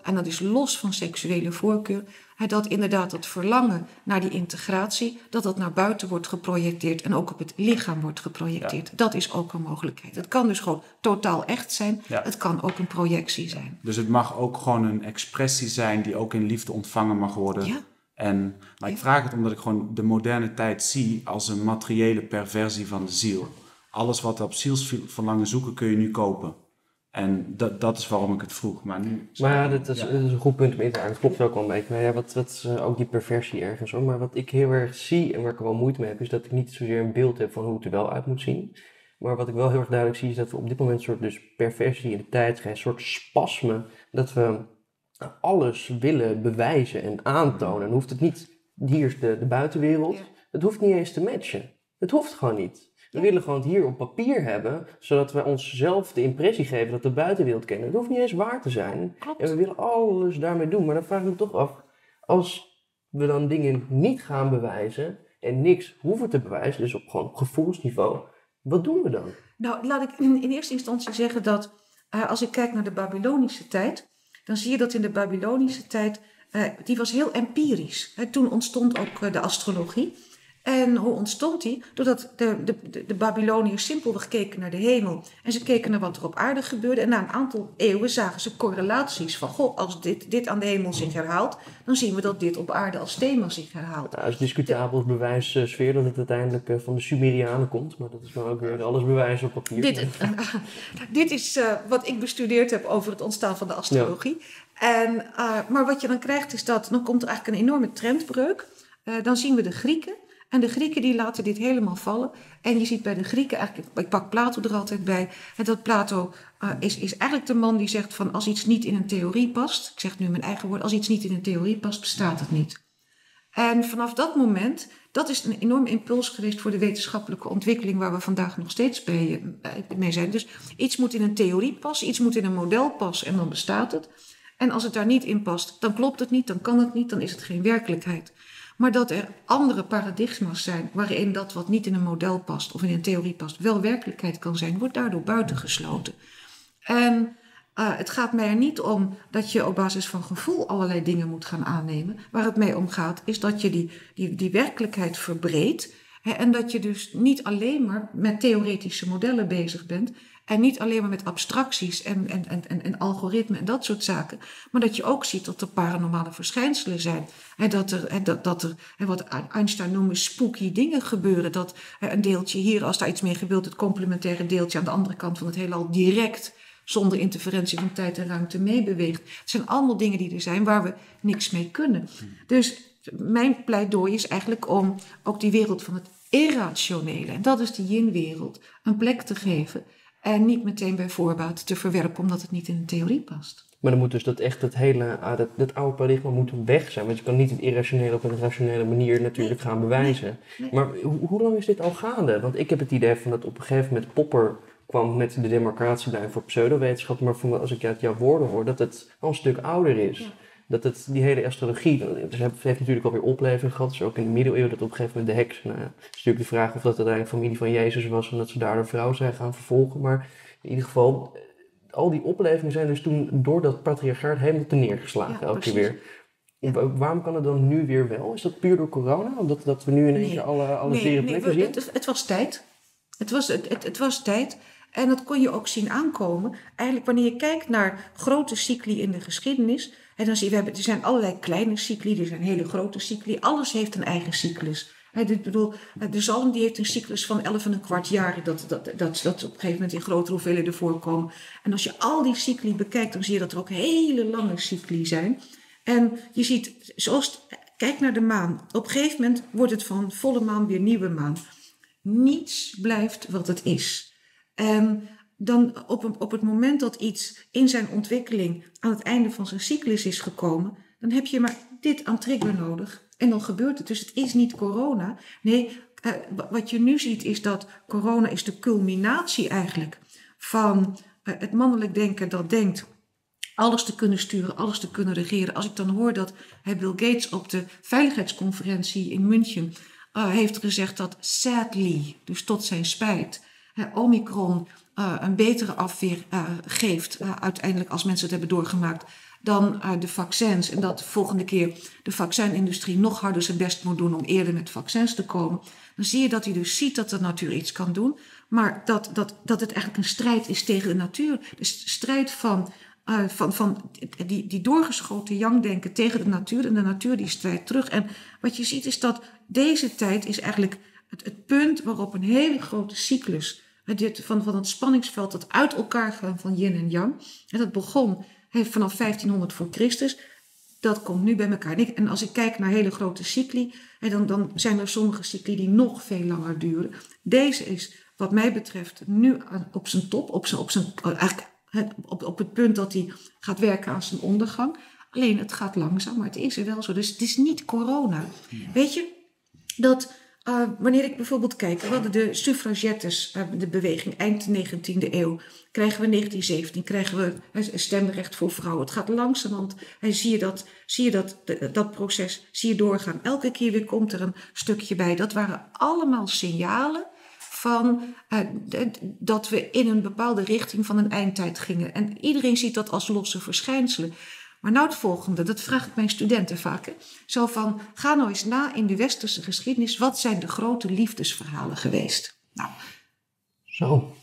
en dat is los van seksuele voorkeur, dat inderdaad dat verlangen naar die integratie, dat naar buiten wordt geprojecteerd en ook op het lichaam wordt geprojecteerd. Ja. Dat is ook een mogelijkheid. Het kan dus gewoon totaal echt zijn. Ja. Het kan ook een projectie zijn. Dus het mag ook gewoon een expressie zijn die ook in liefde ontvangen mag worden. Ja. Maar ik vraag het omdat ik gewoon de moderne tijd zie als een materiële perversie van de ziel. Alles wat we op zielsverlangen zoeken kun je nu kopen. En dat is waarom ik het vroeg. Maar dat is een goed punt om in te haken. Dat klopt ook wel een beetje. Maar ja, wat is ook die perversie ergens hoor. Maar wat ik heel erg zie en waar ik wel moeite mee heb... is dat ik niet zozeer een beeld heb van hoe het er wel uit moet zien. Maar wat ik wel heel erg duidelijk zie... is dat we op dit moment een soort perversie in de tijd krijgen. Een soort spasme. Dat we alles willen bewijzen en aantonen. Dan hoeft het niet... Hier is de buitenwereld. Ja. Het hoeft niet eens te matchen. Het hoeft gewoon niet. We willen gewoon het hier op papier hebben, zodat we onszelf de impressie geven dat de buitenwereld kennen. Het hoeft niet eens waar te zijn. Klopt. En we willen alles daarmee doen. Maar dan vraag ik me toch af, als we dan dingen niet gaan bewijzen en niks hoeven te bewijzen, dus op gewoon gevoelsniveau, wat doen we dan? Nou, laat ik in eerste instantie zeggen dat als ik kijk naar de Babylonische tijd, dan zie je dat in de Babylonische tijd, die was heel empirisch. Toen ontstond ook de astrologie. En hoe ontstond die? Doordat de Babyloniërs simpelweg keken naar de hemel. En ze keken naar wat er op aarde gebeurde. En na een aantal eeuwen zagen ze correlaties van, goh, als dit aan de hemel zich herhaalt, dan zien we dat dit op aarde als thema zich herhaalt. Ja, het is discutabel bewijssfeer dat het uiteindelijk van de Sumerianen komt. Maar dat is dan ook weer alles bewijs op papier. Dit is wat ik bestudeerd heb over het ontstaan van de astrologie. Ja. En, maar wat je dan krijgt is dat, dan komt er eigenlijk een enorme trendbreuk. Dan zien we de Grieken. En de Grieken die laten dit helemaal vallen. En je ziet bij de Grieken, eigenlijk, ik pak Plato er altijd bij, dat Plato is eigenlijk de man die zegt van als iets niet in een theorie past, ik zeg nu mijn eigen woord, als iets niet in een theorie past, bestaat het niet. En vanaf dat moment, dat is een enorm impuls geweest voor de wetenschappelijke ontwikkeling waar we vandaag nog steeds mee zijn. Dus iets moet in een theorie passen, iets moet in een model passen en dan bestaat het. En als het daar niet in past, dan klopt het niet, dan kan het niet, dan is het geen werkelijkheid. Maar dat er andere paradigma's zijn waarin dat wat niet in een model past of in een theorie past, wel werkelijkheid kan zijn, wordt daardoor buitengesloten. En het gaat mij er niet om dat je op basis van gevoel allerlei dingen moet gaan aannemen. Waar het mij om gaat is dat je die werkelijkheid verbreedt. Hè, en dat je dus niet alleen maar met theoretische modellen bezig bent. En niet alleen maar met abstracties en algoritmen en dat soort zaken. Maar dat je ook ziet dat er paranormale verschijnselen zijn. En dat er wat Einstein noemde spooky dingen gebeuren. Dat een deeltje hier, als daar iets mee gebeurt, het complementaire deeltje aan de andere kant van het heelal direct, zonder interferentie van tijd en ruimte, meebeweegt. Het zijn allemaal dingen die er zijn waar we niks mee kunnen. Dus mijn pleidooi is eigenlijk om ook die wereld van het irrationele, en dat is de yin-wereld, een plek te geven. En niet meteen bij voorbaat te verwerpen, omdat het niet in de theorie past. Maar dan moet dus dat echt dat oude paradigma moet weg zijn. Want je kan niet het irrationele op een rationele manier natuurlijk gaan bewijzen. Nee. Maar hoe lang is dit al gaande? Want ik heb het idee van dat op een gegeven moment Popper kwam met de demarcatielijn voor pseudowetenschap. Maar voor me, als ik uit jouw woorden hoor, dat het al een stuk ouder is. Ja. Dat het die hele astrologie, dat heeft natuurlijk alweer opleving gehad. Dus ook in de middeleeuwen dat op een gegeven moment de heks. Nou, het is natuurlijk de vraag of dat uiteindelijk familie van Jezus was en dat ze daar de vrouw zijn gaan vervolgen. Maar in ieder geval, al die oplevingen zijn dus toen door dat patriarchaat helemaal neergeslagen. Ja, elke keer weer. Ja. Waarom kan het dan nu weer wel? Is dat puur door corona? Omdat dat we nu in één keer alle zere plekken zien? Het was tijd. Het was tijd. En dat kon je ook zien aankomen. Eigenlijk wanneer je kijkt naar grote cycli in de geschiedenis. En dan zie je, er zijn allerlei kleine cycli, er zijn hele grote cycli. Alles heeft een eigen cyclus. Ik bedoel, de zalm die heeft een cyclus van 11,25 jaar. Dat op een gegeven moment in grote hoeveelheden voorkomen. En als je al die cycli bekijkt, dan zie je dat er ook hele lange cycli zijn. En je ziet, kijk naar de maan. Op een gegeven moment wordt het van volle maan weer nieuwe maan. Niets blijft wat het is. En dan op het moment dat iets in zijn ontwikkeling aan het einde van zijn cyclus is gekomen, dan heb je maar dit aan trigger nodig. En dan gebeurt het. Dus het is niet corona. Nee, wat je nu ziet is dat corona is de culminatie eigenlijk van het mannelijk denken dat denkt alles te kunnen sturen, alles te kunnen regeren. Als ik dan hoor dat Bill Gates op de veiligheidsconferentie in München heeft gezegd dat sadly, dus tot zijn spijt, Omicron een betere afweer geeft, uiteindelijk als mensen het hebben doorgemaakt, dan de vaccins. En dat de volgende keer de vaccinindustrie nog harder zijn best moet doen om eerder met vaccins te komen. Dan zie je dat hij dus ziet dat de natuur iets kan doen, maar dat het eigenlijk een strijd is tegen de natuur. De strijd van die doorgeschoten Yang-denken tegen de natuur, en de natuur die strijdt terug. En wat je ziet is dat deze tijd is eigenlijk het punt waarop een hele grote cyclus van het spanningsveld dat uit elkaar gaan van yin en yang. En dat begon vanaf 1500 voor Christus. Dat komt nu bij elkaar. En als ik kijk naar hele grote cycli, dan zijn er sommige cycli die nog veel langer duren. Deze is wat mij betreft nu op zijn top. Op het punt dat hij gaat werken aan zijn ondergang. Alleen het gaat langzaam, maar het is er wel zo. Dus het is niet corona. Ja. Weet je, dat Wanneer ik bijvoorbeeld kijk, we hadden de suffragettes, de beweging eind 19e eeuw, krijgen we 1917, krijgen we stemrecht voor vrouwen. Het gaat langzamerhand, zie je dat proces, zie je doorgaan. Elke keer weer komt er een stukje bij. Dat waren allemaal signalen van dat we in een bepaalde richting van een eindtijd gingen. En iedereen ziet dat als losse verschijnselen. Maar nou het volgende, dat vraag ik mijn studenten vaak. Hè? Zo van, ga nou eens na in de westerse geschiedenis. Wat zijn de grote liefdesverhalen geweest? Nou. Zo,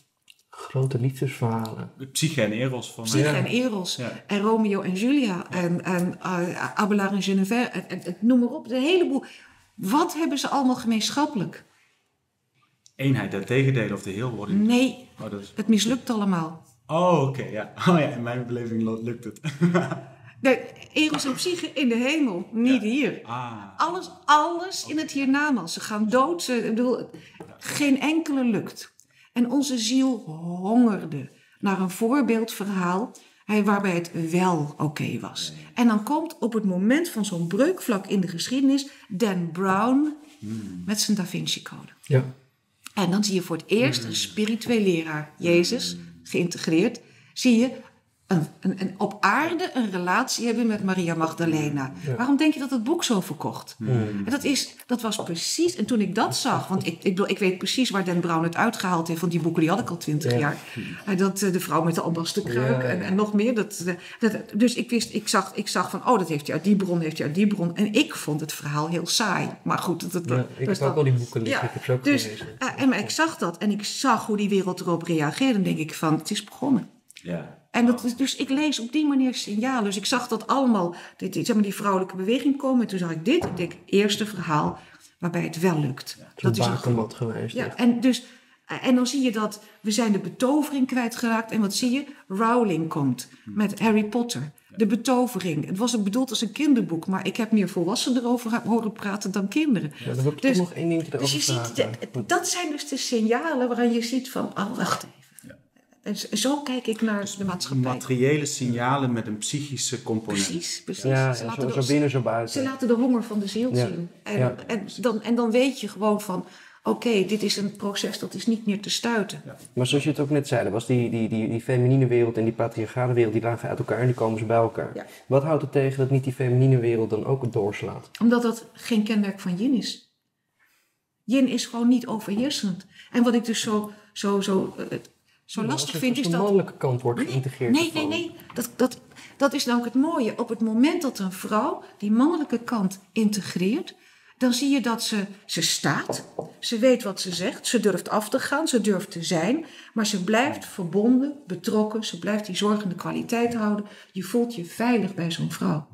grote liefdesverhalen. Psyche en Eros. Psyche en Eros. Ja. En Romeo en Julia. Ja. En Abelard en Geneviève. En noem maar op, een heleboel. Wat hebben ze allemaal gemeenschappelijk? Eenheid, dat tegendeel of de heelwording? Nee, oh, dat is... het mislukt allemaal. Oh, oké, ja. Oh ja, in mijn beleving lukt het. Nee, Eros en Psyche in de hemel, niet hier. Ah. Alles in het hiernamaals. Ze gaan dood, geen enkele lukt. En onze ziel hongerde naar een voorbeeldverhaal waarbij het wel oké was. En dan komt op het moment van zo'n breukvlak in de geschiedenis Dan Brown met zijn Da Vinci Code. Ja. En dan zie je voor het eerst een spiritueel leraar, Jezus, geïntegreerd, zie je op aarde een relatie hebben met Maria Magdalena. Ja. Waarom denk je dat het boek zo verkocht? En dat was precies... En toen ik dat zag, want ik weet precies waar Dan Brown het uitgehaald heeft, want die boeken die had ik al 20 jaar. Dat de vrouw met de albasten kruik en nog meer. Dus ik zag van, oh, dat heeft hij uit die bron, En ik vond het verhaal heel saai. Maar goed. Ik heb ook al die boeken liggen. Ja, ik heb ze ook gelezen. Maar ik zag dat en ik zag hoe die wereld erop reageerde. Dan denk ik van, het is begonnen. Ja. En dus ik lees op die manier signalen. Dus ik zag dat allemaal, die vrouwelijke beweging komen. En toen zag ik dit. Ik denk, eerste verhaal waarbij het wel lukt. Ja, dat is een bakermat geweest. Ja, en dan zie je dat we zijn de betovering kwijtgeraakt. En wat zie je? Rowling komt met Harry Potter. De betovering. Het was ook bedoeld als een kinderboek. Maar ik heb meer volwassenen erover horen praten dan kinderen. Ja, dan wil ik toch nog één ding erover praten. Dat zijn dus de signalen waaraan je ziet van, oh, wacht even. En zo kijk ik naar de maatschappij. Materiële signalen met een psychische component. Precies. Ja, zo binnen, zo buiten. Ze laten de honger van de ziel zien. En dan weet je gewoon van, oké, dit is een proces dat is niet meer te stuiten. Ja. Maar zoals je het ook net zei, was die feminine wereld en die patriarchale wereld, die lagen uit elkaar en die komen ze bij elkaar. Ja. Wat houdt het tegen dat niet die feminine wereld dan ook doorslaat? Omdat dat geen kenmerk van yin is. Yin is gewoon niet overheersend. En wat ik dus zo lastig vind is dat... de mannelijke kant wordt geïntegreerd. Nee. Dat is nou ook het mooie. Op het moment dat een vrouw die mannelijke kant integreert, dan zie je dat ze staat. Ze weet wat ze zegt. Ze durft af te gaan. Ze durft te zijn. Maar ze blijft verbonden, betrokken. Ze blijft die zorgende kwaliteit houden. Je voelt je veilig bij zo'n vrouw.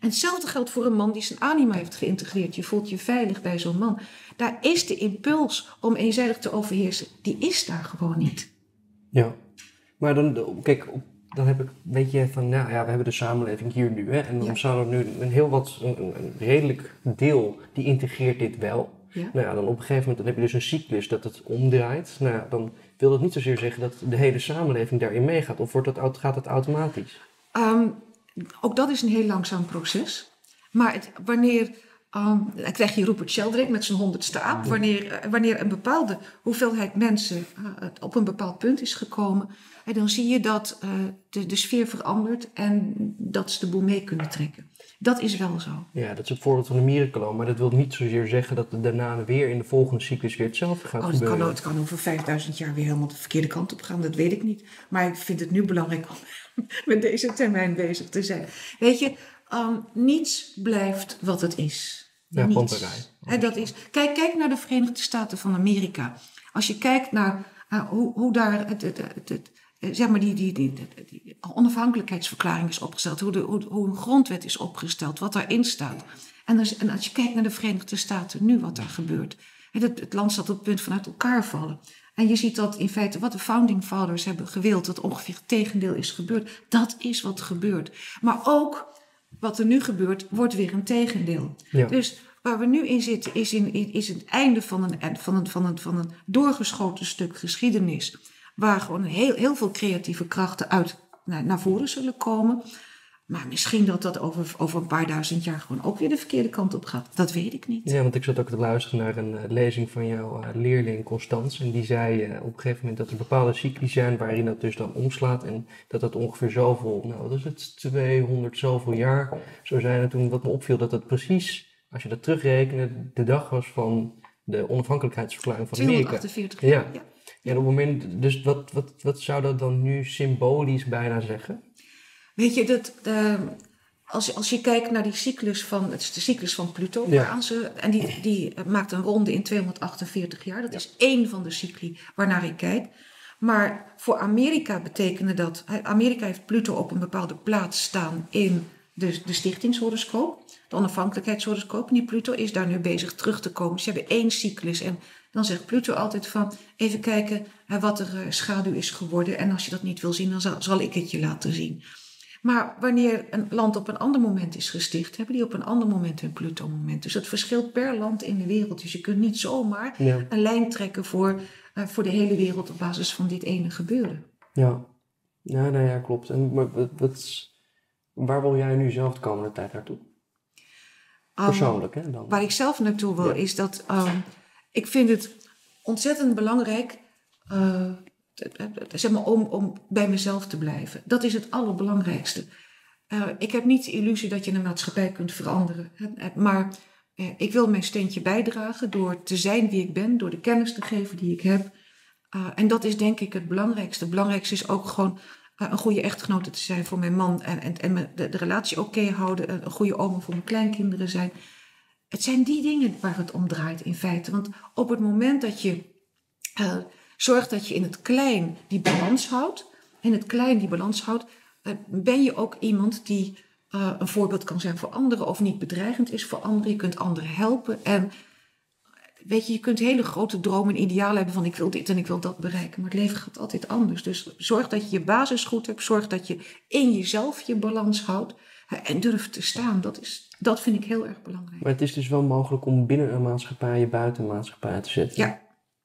En hetzelfde geldt voor een man die zijn anima heeft geïntegreerd. Je voelt je veilig bij zo'n man. Daar is de impuls om eenzijdig te overheersen. Die is daar gewoon niet. Ja, maar dan, kijk, dan heb ik een beetje van, nou ja, we hebben de samenleving hier nu, hè. En dan zou er nu een redelijk deel, die integreert dit wel. Ja. Nou ja, dan op een gegeven moment dan heb je dus een cyclus dat het omdraait. Nou ja, dan wil dat niet zozeer zeggen dat de hele samenleving daarin meegaat. Of gaat dat automatisch? Ook dat is een heel langzaam proces. Maar dan krijg je Rupert Sheldrake met zijn 100ste aap. Wanneer een bepaalde hoeveelheid mensen op een bepaald punt is gekomen. En dan zie je dat de sfeer verandert en dat ze de boel mee kunnen trekken. Dat is wel zo. Ja, dat is het voorbeeld van de mierenkolonie. Maar dat wil niet zozeer zeggen dat het daarna weer in de volgende cyclus weer hetzelfde gaat gebeuren. Het kan over 5000 jaar weer helemaal de verkeerde kant op gaan. Dat weet ik niet. Maar ik vind het nu belangrijk om met deze termijn bezig te zijn. Weet je, niets blijft wat het is. Ja, kijk naar de Verenigde Staten van Amerika. Als je kijkt naar hoe daar die onafhankelijkheidsverklaring is opgesteld, hoe een grondwet is opgesteld, wat daarin staat. En als je kijkt naar de Verenigde Staten nu, wat daar gebeurt. Het land staat op het punt van uit elkaar vallen. En je ziet dat in feite wat de founding fathers hebben gewild, dat ongeveer het tegendeel is gebeurd. Dat is wat gebeurt. Maar ook... wat er nu gebeurt, wordt weer een tegendeel. Ja. Dus waar we nu in zitten, is het einde van een doorgeschoten stuk geschiedenis. Waar gewoon heel, heel veel creatieve krachten naar voren zullen komen. Maar misschien dat dat over een paar duizend jaar gewoon ook weer de verkeerde kant op gaat. Dat weet ik niet. Ja, want ik zat ook te luisteren naar een lezing van jouw leerling Constance. En die zei op een gegeven moment dat er bepaalde cycli zijn waarin dat dus dan omslaat. En dat dat ongeveer zoveel, nou dat is het 200 zoveel jaar zou zijn. En toen wat me opviel dat dat precies, als je dat terugrekende, de dag was van de onafhankelijkheidsverklaring van Amerika. 248 jaar, ja. Ja, en op het moment, dus wat zou dat dan nu symbolisch bijna zeggen? Weet je, dat, als je kijkt naar die cyclus van... Het is de cyclus van Pluto. Ja. En die maakt een ronde in 248 jaar. Dat is één van de cycli waarnaar ik kijk. Maar voor Amerika betekende dat... Amerika heeft Pluto op een bepaalde plaats staan in de stichtingshoroscoop. De onafhankelijkheidshoroscoop. En die Pluto is daar nu bezig terug te komen. Ze hebben één cyclus. En dan zegt Pluto altijd van... Even kijken wat er schaduw is geworden. En als je dat niet wil zien, dan zal ik het je laten zien. Maar wanneer een land op een ander moment is gesticht... hebben die op een ander moment hun Pluto-moment. Dus dat verschilt per land in de wereld. Dus je kunt niet zomaar een lijn trekken voor de hele wereld... op basis van dit ene gebeuren. Ja, ja, nou ja, klopt. En maar waar wil jij nu zelf de komende tijd naartoe? Persoonlijk, hè? Dan. Waar ik zelf naartoe wil is dat... ik vind het ontzettend belangrijk... zeg maar, om bij mezelf te blijven. Dat is het allerbelangrijkste. Ik heb niet de illusie dat je de maatschappij kunt veranderen. Maar ik wil mijn steentje bijdragen door te zijn wie ik ben. Door de kennis te geven die ik heb. En dat is denk ik het belangrijkste. Het belangrijkste is ook gewoon een goede echtgenote te zijn voor mijn man. En de relatie oké houden. Een goede oma voor mijn kleinkinderen zijn. Het zijn die dingen waar het om draait in feite. Want op het moment dat je... zorg dat je in het klein die balans houdt. In het klein die balans houdt, ben je ook iemand die een voorbeeld kan zijn voor anderen... of niet bedreigend is voor anderen. Je kunt anderen helpen. En weet je, je kunt hele grote dromen en idealen hebben van... ik wil dit en ik wil dat bereiken. Maar het leven gaat altijd anders. Dus zorg dat je je basis goed hebt. Zorg dat je in jezelf je balans houdt. En durf te staan. Dat vind ik heel erg belangrijk. Maar het is dus wel mogelijk om binnen een maatschappij... je buiten een maatschappij te zetten. Ja,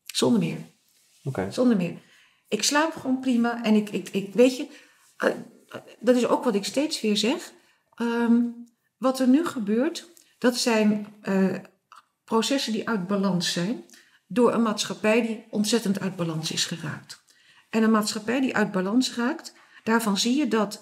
zonder meer. Okay. Zonder meer. Ik slaap gewoon prima. En ik weet je, dat is ook wat ik steeds weer zeg. Wat er nu gebeurt, dat zijn processen die uit balans zijn. Door een maatschappij die ontzettend uit balans is geraakt. En een maatschappij die uit balans raakt, daarvan zie je dat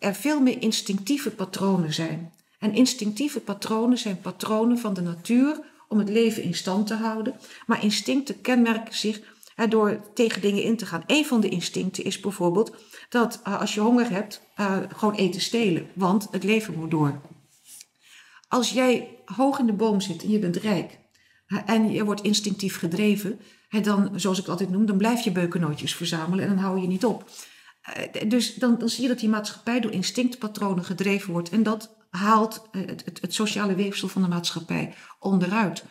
er veel meer instinctieve patronen zijn. En instinctieve patronen zijn patronen van de natuur om het leven in stand te houden. Maar instincten kenmerken zich... door tegen dingen in te gaan. Een van de instincten is bijvoorbeeld dat als je honger hebt, gewoon eten stelen. Want het leven moet door. Als jij hoog in de boom zit en je bent rijk en je wordt instinctief gedreven, dan, zoals ik het altijd noem, dan blijf je beukennootjes verzamelen en dan hou je niet op. Dus dan zie je dat die maatschappij door instinctpatronen gedreven wordt en dat haalt het sociale weefsel van de maatschappij onderuit.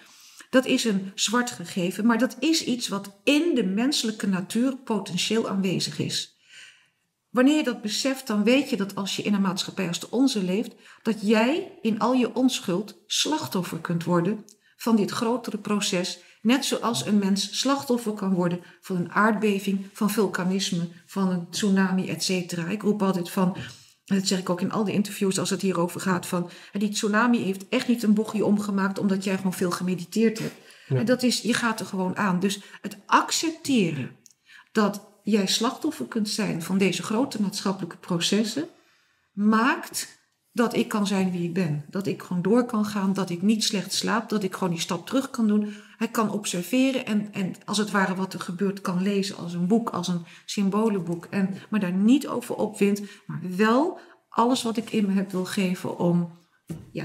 Dat is een zwart gegeven, maar dat is iets wat in de menselijke natuur potentieel aanwezig is. Wanneer je dat beseft, dan weet je dat als je in een maatschappij als de onze leeft, dat jij in al je onschuld slachtoffer kunt worden van dit grotere proces. Net zoals een mens slachtoffer kan worden van een aardbeving, van vulkanisme, van een tsunami, et cetera. Ik roep altijd van... Dat zeg ik ook in al die interviews als het hierover gaat. Van, die tsunami heeft echt niet een bochtje omgemaakt omdat jij gewoon veel gemediteerd hebt. Ja. En dat is, je gaat er gewoon aan. Dus het accepteren dat jij slachtoffer kunt zijn van deze grote maatschappelijke processen. Maakt dat ik kan zijn wie ik ben. Dat ik gewoon door kan gaan. Dat ik niet slecht slaap. Dat ik gewoon die stap terug kan doen. Hij kan observeren en als het ware wat er gebeurt kan lezen als een boek, als een symbolenboek. Maar daar niet over opwindt, maar wel alles wat ik in me heb wil geven om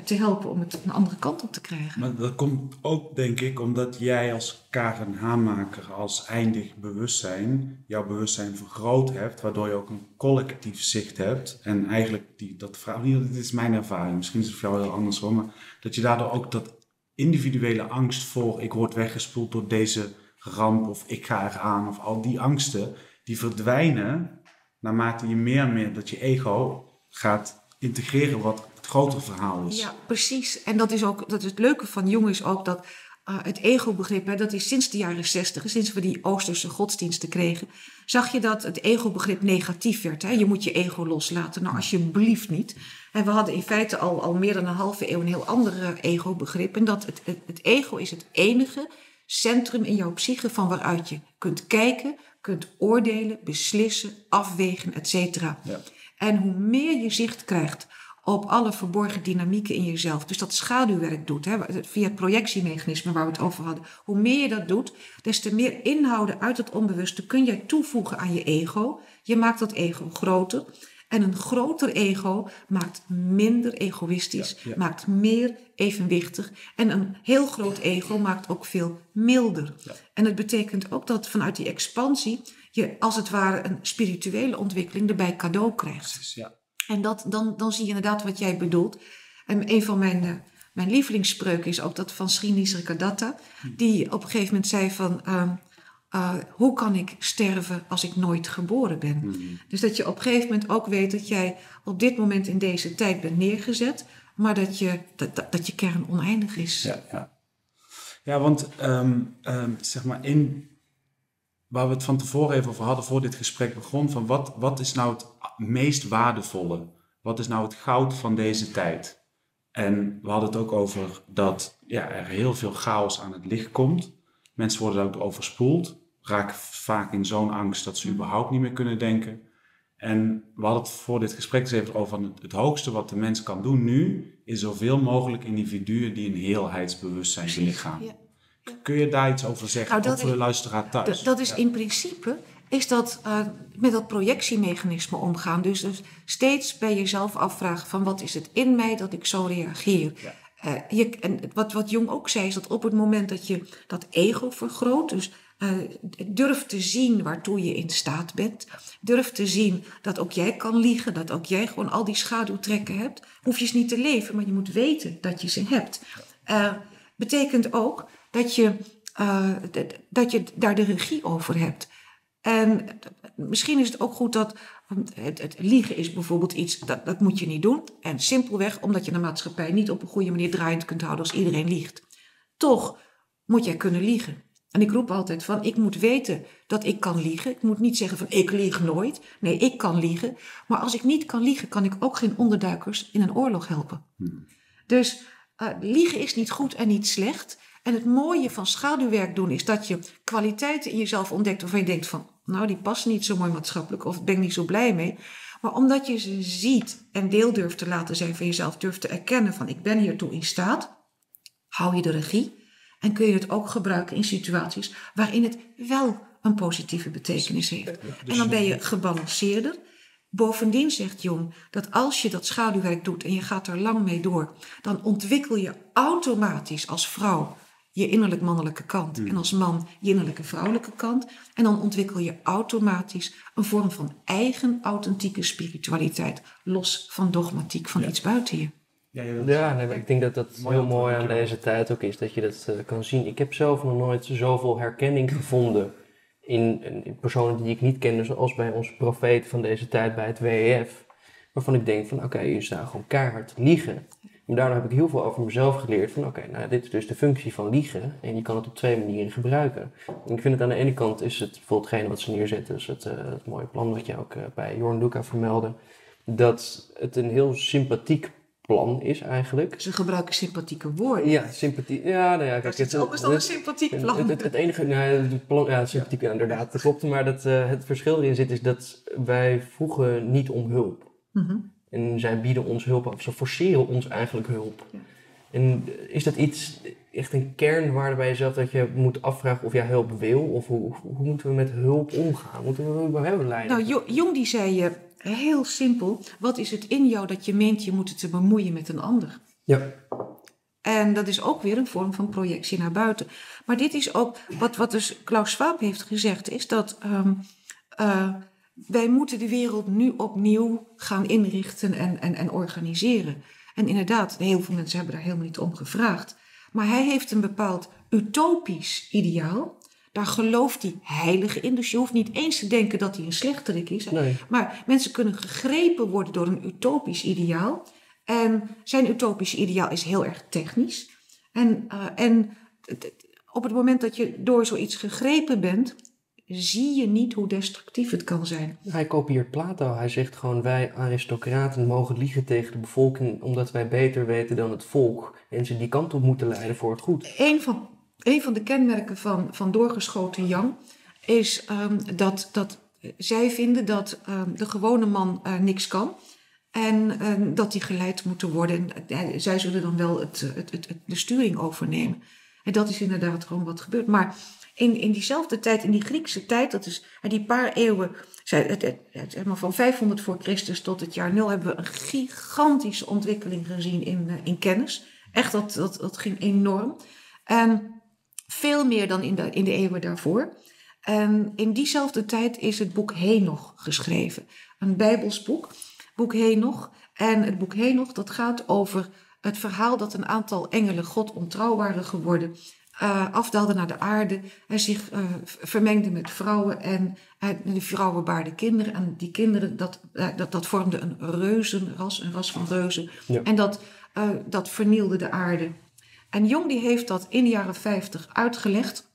te helpen om het een andere kant op te krijgen. Maar dat komt ook, denk ik, omdat jij als Karen Hamaker, als eindig bewustzijn, jouw bewustzijn vergroot hebt, waardoor je ook een collectief zicht hebt. En eigenlijk, dat vraag, dit is mijn ervaring, misschien is het voor jou heel anders hoor, maar dat je daardoor ook dat individuele angst voor ik word weggespoeld door deze ramp of ik ga eraan of al die angsten, die verdwijnen naarmate je meer en meer dat je ego gaat integreren wat het grotere verhaal is. Ja, precies. En dat is het leuke van Jung is ook dat het ego-begrip, dat is sinds de jaren 60, sinds we die Oosterse godsdiensten kregen, zag je dat het ego-begrip negatief werd. Hè? Je moet je ego loslaten. Nou, alsjeblieft niet. En we hadden in feite al meer dan een halve eeuw een heel ander ego-begrip. En dat het ego is het enige centrum in jouw psyche van waaruit je kunt kijken, kunt oordelen, beslissen, afwegen, et cetera. Ja. En hoe meer je zicht krijgt op alle verborgen dynamieken in jezelf, dus dat schaduwwerk doet, hè, via het projectiemechanisme waar we het over hadden. Hoe meer je dat doet, des te meer inhouden uit het onbewuste kun jij toevoegen aan je ego. Je maakt dat ego groter. En een groter ego maakt minder egoïstisch, ja, ja, maakt meer evenwichtig. En een heel groot ego maakt ook veel milder. Ja. En het betekent ook dat vanuit die expansie je als het ware een spirituele ontwikkeling erbij cadeau krijgt. Precies, ja. En dan zie je inderdaad wat jij bedoelt. En een van mijn lievelingsspreuken is ook dat van Sri Nisargadatta, die op een gegeven moment zei van, hoe kan ik sterven als ik nooit geboren ben? Mm-hmm. Dus dat je op een gegeven moment ook weet dat jij op dit moment in deze tijd bent neergezet, maar dat je kern oneindig is. Ja, ja. Ja, want zeg maar waar we het van tevoren even over hadden voor dit gesprek begon, van wat is nou het meest waardevolle? Wat is nou het goud van deze tijd? En we hadden het ook over dat er heel veel chaos aan het licht komt. Mensen worden daar ook overspoeld, raken vaak in zo'n angst dat ze überhaupt niet meer kunnen denken. En we hadden het voor dit gesprek eens even over het hoogste wat de mens kan doen nu, is zoveel mogelijk individuen die een heelheidsbewustzijn belichamen. Ja. Ja. Kun je daar iets over zeggen, nou, voor de luisteraar thuis? Dat is in principe, is dat met dat projectiemechanisme omgaan. Dus steeds bij jezelf afvragen van wat is het in mij dat ik zo reageer. Ja. En wat Jung ook zei, is dat op het moment dat je dat ego vergroot, dus durf te zien waartoe je in staat bent, durf te zien dat ook jij kan liegen, dat ook jij gewoon al die schaduwtrekken hebt, hoef je ze niet te leven, maar je moet weten dat je ze hebt. Betekent ook dat je daar de regie over hebt. En misschien is het ook goed dat het liegen is bijvoorbeeld iets, dat moet je niet doen. En simpelweg omdat je de maatschappij niet op een goede manier draaiend kunt houden als iedereen liegt. Toch moet jij kunnen liegen. En ik roep altijd van, ik moet weten dat ik kan liegen. Ik moet niet zeggen van, ik lieg nooit. Nee, ik kan liegen. Maar als ik niet kan liegen, kan ik ook geen onderduikers in een oorlog helpen. Dus liegen is niet goed en niet slecht. En het mooie van schaduwwerk doen is dat je kwaliteiten in jezelf ontdekt waarvan je denkt van, nou, die passen niet zo mooi maatschappelijk of ben ik niet zo blij mee. Maar omdat je ze ziet en deel durft te laten zijn van jezelf, durft te erkennen van ik ben hiertoe in staat, hou je de regie en kun je het ook gebruiken in situaties waarin het wel een positieve betekenis heeft. En dan ben je gebalanceerder. Bovendien zegt Jung dat als je dat schaduwwerk doet en je gaat er lang mee door, dan ontwikkel je automatisch als vrouw je innerlijk mannelijke kant en als man je innerlijke vrouwelijke kant. En dan ontwikkel je automatisch een vorm van eigen authentieke spiritualiteit, los van dogmatiek van iets buiten je. Ja, nee, maar ik denk dat dat mooi heel mooi aan deze tijd ook is, dat je dat kan zien. Ik heb zelf nog nooit zoveel herkenning gevonden in personen die ik niet kende, zoals bij onze profeet van deze tijd bij het WEF, waarvan ik denk van oké, je zou gewoon keihard liegen. En daardoor heb ik heel veel over mezelf geleerd van oké, nou dit is dus de functie van liegen en je kan het op twee manieren gebruiken. En ik vind het aan de ene kant is het bijvoorbeeld hetgene wat ze neerzetten, dus het mooie plan wat je ook bij Jorn Luca vermeldde, dat het een heel sympathiek plan is eigenlijk. Ze gebruiken sympathieke woorden. Ja, sympathiek. Ja, nou ja, kijk, het is ook een sympathiek plan. Het enige, het plan, ja, sympathiek, ja, inderdaad, dat klopt. Maar het verschil erin zit is dat wij vroegen niet om hulp. Mm-hmm. En zij bieden ons hulp af. Ze forceren ons eigenlijk hulp. Ja. En is dat iets, echt een kernwaarde bij jezelf, dat je moet afvragen of jij hulp wil? Of hoe moeten we met hulp omgaan? Moeten we hebben leiden? Nou, Jung die zei heel simpel, wat is het in jou dat je meent je moet te bemoeien met een ander? Ja. En dat is ook weer een vorm van projectie naar buiten. Maar dit is ook, wat dus Klaus Schwab heeft gezegd, is dat wij moeten de wereld nu opnieuw gaan inrichten en organiseren. En inderdaad, heel veel mensen hebben daar helemaal niet om gevraagd. Maar hij heeft een bepaald utopisch ideaal. Daar gelooft hij heilig in. Dus je hoeft niet eens te denken dat hij een slechterik is. Nee. Maar mensen kunnen gegrepen worden door een utopisch ideaal. En zijn utopisch ideaal is heel erg technisch. En op het moment dat je door zoiets gegrepen bent, zie je niet hoe destructief het kan zijn. Hij kopieert Plato. Hij zegt gewoon, wij aristocraten mogen liegen tegen de bevolking omdat wij beter weten dan het volk en ze die kant op moeten leiden voor het goed. Een van de kenmerken van doorgeschoten Jung is dat zij vinden dat de gewone man niks kan en dat die geleid moeten worden. Zij zullen dan wel de sturing overnemen. En dat is inderdaad gewoon wat gebeurt. Maar in diezelfde tijd, in die Griekse tijd, dat is die paar eeuwen, zeg maar van 500 voor Christus tot het jaar 0, hebben we een gigantische ontwikkeling gezien in kennis. Echt, dat ging enorm. Veel meer dan in de eeuwen daarvoor. In diezelfde tijd is het boek Henoch geschreven. Een Bijbels boek, boek Henoch. En het boek Henoch, dat gaat over het verhaal dat een aantal engelen God ontrouw waren geworden, afdaalde naar de aarde en zich vermengde met vrouwen en de vrouwen baarden kinderen. En die kinderen, dat vormde een reuzenras, een ras van reuzen. Ja. En dat vernielde de aarde. En Jung die heeft dat in de jaren 50 uitgelegd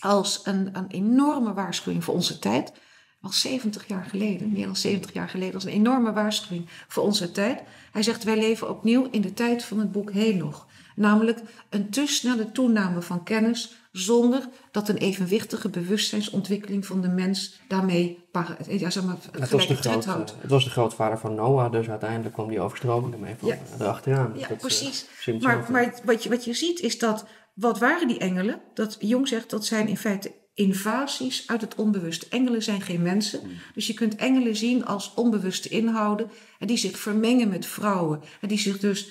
als een enorme waarschuwing voor onze tijd. Al 70 jaar geleden, meer dan 70 jaar geleden, als een enorme waarschuwing voor onze tijd. Hij zegt, wij leven opnieuw in de tijd van het boek Henoch. Namelijk een te snelle toename van kennis zonder dat een evenwichtige bewustzijnsontwikkeling van de mens daarmee tred houdt. Het was de grootvader van Noah, dus uiteindelijk kwam die overstroming ermee van erachteraan. Ja, precies. Maar wat je ziet is dat, wat waren die engelen? Dat Jung zegt, dat zijn in feite invasies uit het onbewuste. Engelen zijn geen mensen. Dus je kunt engelen zien als onbewuste inhouden. En die zich vermengen met vrouwen. En die zich dus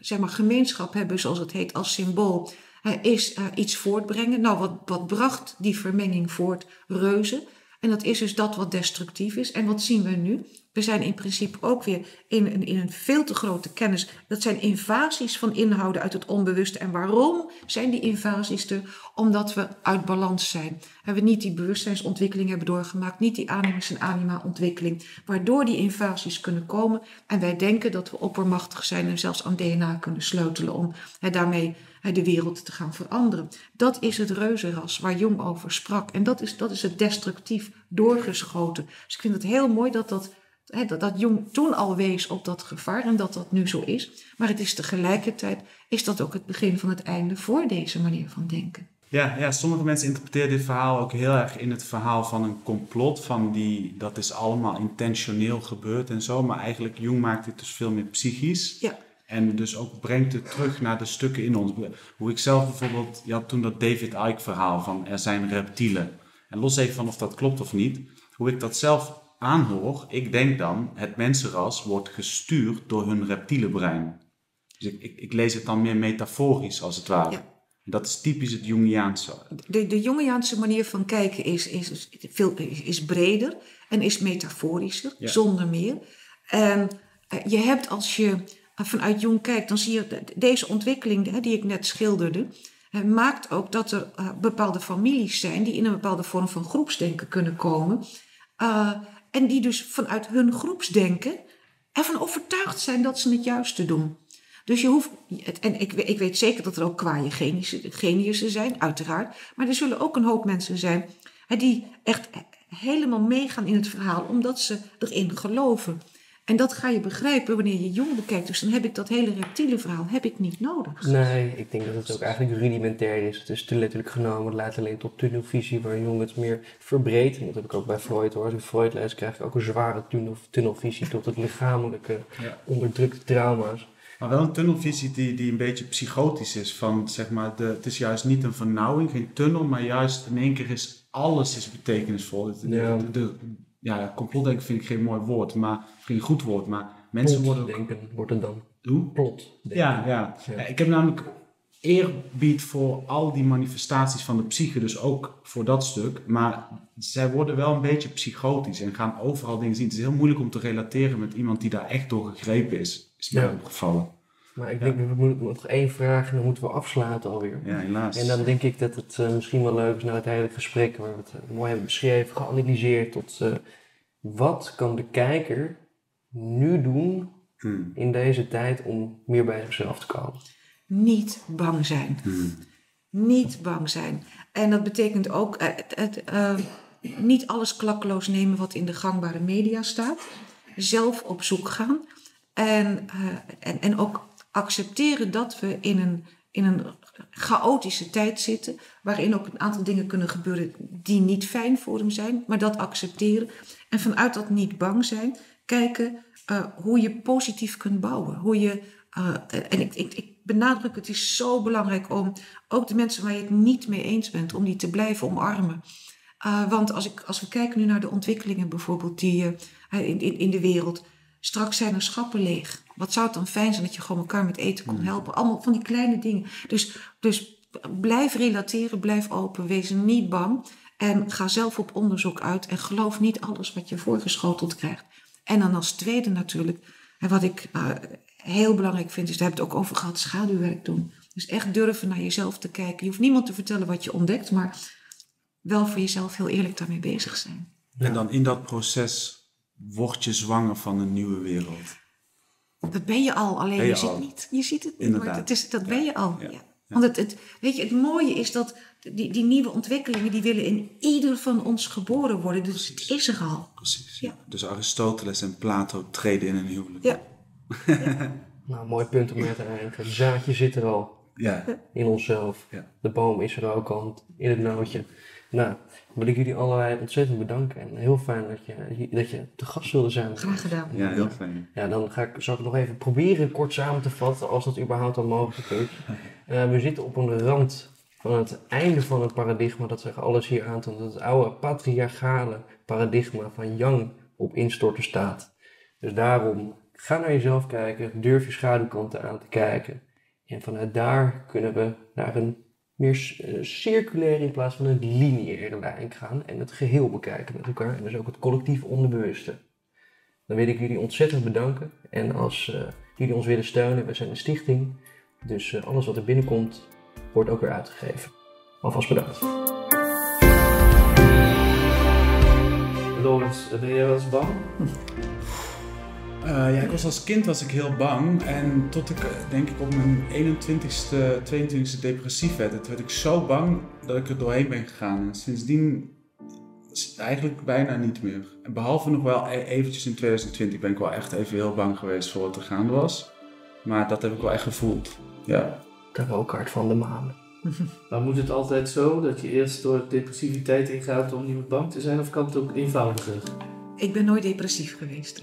zeg maar gemeenschap hebben, zoals het heet, als symbool. Is iets voortbrengen. Nou, wat bracht die vermenging voort? Reuzen. En dat is dus dat wat destructief is. En wat zien we nu? We zijn in principe ook weer in een veel te grote kennis. Dat zijn invasies van inhouden uit het onbewuste. En waarom zijn die invasies er? Omdat we uit balans zijn. En we niet die bewustzijnsontwikkeling hebben doorgemaakt. Niet die animus en anima ontwikkeling. Waardoor die invasies kunnen komen. En wij denken dat we oppermachtig zijn. En zelfs aan DNA kunnen sleutelen om daarmee de wereld te gaan veranderen. Dat is het reuzenras waar Jung over sprak. En dat is het destructief doorgeschoten. Dus ik vind het heel mooi dat Jung toen al wees op dat gevaar en dat nu zo is. Maar het is tegelijkertijd, is dat ook het begin van het einde voor deze manier van denken. Ja, sommige mensen interpreteren dit verhaal ook heel erg in het verhaal van een complot. Van dat is allemaal intentioneel gebeurd en zo. Maar eigenlijk, Jung maakt dit dus veel meer psychisch. Ja. En dus ook brengt het terug naar de stukken in ons. Hoe ik zelf bijvoorbeeld, je had toen dat David Icke verhaal van er zijn reptielen. En los even van of dat klopt of niet, hoe ik dat zelf aanhoor, ik denk dan, het mensenras wordt gestuurd door hun reptiele brein. Dus ik lees het dan meer metaforisch als het ware. Ja. Dat is typisch het Jungiaanse. De Jungiaanse manier van kijken is breder en is metaforischer, ja, zonder meer. En je hebt, als je vanuit Jung kijkt, dan zie je deze ontwikkeling die ik net schilderde, maakt ook dat er bepaalde families zijn die in een bepaalde vorm van groepsdenken kunnen komen. En die dus vanuit hun groepsdenken ervan overtuigd zijn dat ze het juiste doen. Dus je hoeft, en ik weet zeker dat er ook kwaaie geniussen zijn, uiteraard. Maar er zullen ook een hoop mensen zijn die echt helemaal meegaan in het verhaal, omdat ze erin geloven. En dat ga je begrijpen wanneer je Jung bekijkt. Dus dan heb ik dat hele reptiele verhaal heb ik niet nodig. Nee, ik denk dat het ook eigenlijk rudimentair is. Het is te letterlijk genomen. Het leidt alleen tot tunnelvisie, waar Jung het meer verbreedt. En dat heb ik ook bij Freud hoor. Als ik Freud lees, krijg ik ook een zware tunnelvisie tot het lichamelijke, onderdrukte trauma's. Maar wel een tunnelvisie die een beetje psychotisch is. Van, zeg maar, het is juist niet een vernauwing, geen tunnel, maar juist in één keer is alles is betekenisvol. Ja, complotdenken vind ik geen mooi woord, maar geen goed woord, maar mensen worden denken wordt het dan. Hoe? Plot. Ja. Ik heb namelijk eerbied voor al die manifestaties van de psyche, dus ook voor dat stuk, maar zij worden wel een beetje psychotisch en gaan overal dingen zien. Het is heel moeilijk om te relateren met iemand die daar echt door gegrepen is, is mij opgevallen. Maar ik denk, we moeten nog één vraag en dan moeten we afsluiten alweer. Ja, helaas. En dan denk ik dat het misschien wel leuk is naar het hele gesprek, waar we het mooi hebben beschreven, geanalyseerd tot wat kan de kijker nu doen in deze tijd om meer bij zichzelf te komen? niet bang zijn. Niet bang zijn. En dat betekent ook niet alles klakkeloos nemen wat in de gangbare media staat. Zelf op zoek gaan. En ook accepteren dat we in een chaotische tijd zitten, waarin ook een aantal dingen kunnen gebeuren die niet fijn voor hem zijn, maar dat accepteren. En vanuit dat niet bang zijn, kijken hoe je positief kunt bouwen. Hoe je, en ik benadruk, het is zo belangrijk om ook de mensen waar je het niet mee eens bent, om die te blijven omarmen. Want als we kijken nu naar de ontwikkelingen bijvoorbeeld die in de wereld, straks zijn er schappen leeg. Wat zou het dan fijn zijn dat je gewoon elkaar met eten kon helpen. Allemaal van die kleine dingen. Dus blijf relateren, blijf open, wees niet bang. En ga zelf op onderzoek uit en geloof niet alles wat je voorgeschoteld krijgt. En dan als tweede natuurlijk, en wat ik heel belangrijk vind, is daar hebben we het ook over gehad, schaduwwerk doen. Dus echt durven naar jezelf te kijken. Je hoeft niemand te vertellen wat je ontdekt, maar wel voor jezelf heel eerlijk daarmee bezig zijn. Ja. En dan in dat proces word je zwanger van een nieuwe wereld. Dat ben je al, alleen je ziet het niet. Je ziet het niet, inderdaad. Maar dat ben je al. Ja. Ja. Want weet je, het mooie is dat die nieuwe ontwikkelingen, die willen in ieder van ons geboren worden. Dus het is er al. Precies. Ja. Dus Aristoteles en Plato treden in een huwelijk. Ja. Ja. Nou, mooi punt om mee te eindigen. Het zaadje zit er al. Ja. In onszelf. Ja. De boom is er ook al in het nootje. Nou, wil ik jullie allebei ontzettend bedanken. En heel fijn dat je te gast wilde zijn. Graag gedaan. Ja, heel fijn. Ja, dan zal ik nog even proberen kort samen te vatten, als dat überhaupt al mogelijk is. We zitten op een rand van het einde van het paradigma. Dat zich alles hier aantoont. Dat het oude patriarchale paradigma van Jung op instorten staat. Dus daarom, ga naar jezelf kijken. Durf je schaduwkanten aan te kijken. En vanuit daar kunnen we naar een meer circulair in plaats van een lineaire lijn gaan en het geheel bekijken met elkaar. En dus ook het collectief onderbewuste. Dan wil ik jullie ontzettend bedanken. En als jullie ons willen steunen, we zijn een stichting. Dus alles wat er binnenkomt, wordt ook weer uitgegeven. Alvast bedankt. Lawrence, ben jij wel eens bang? Ja, ik was als kind heel bang en tot ik denk ik op mijn 21ste, 22ste depressief werd. Toen werd ik zo bang dat ik er doorheen ben gegaan en sindsdien is het eigenlijk bijna niet meer. Behalve nog wel eventjes in 2020 ben ik wel echt even heel bang geweest voor wat er gaande was. Maar dat heb ik wel echt gevoeld, ja. De rookkaart van de maan. Maar moet het altijd zo dat je eerst door depressiviteit ingaat om niet meer bang te zijn of kan het ook eenvoudiger? Ik ben nooit depressief geweest.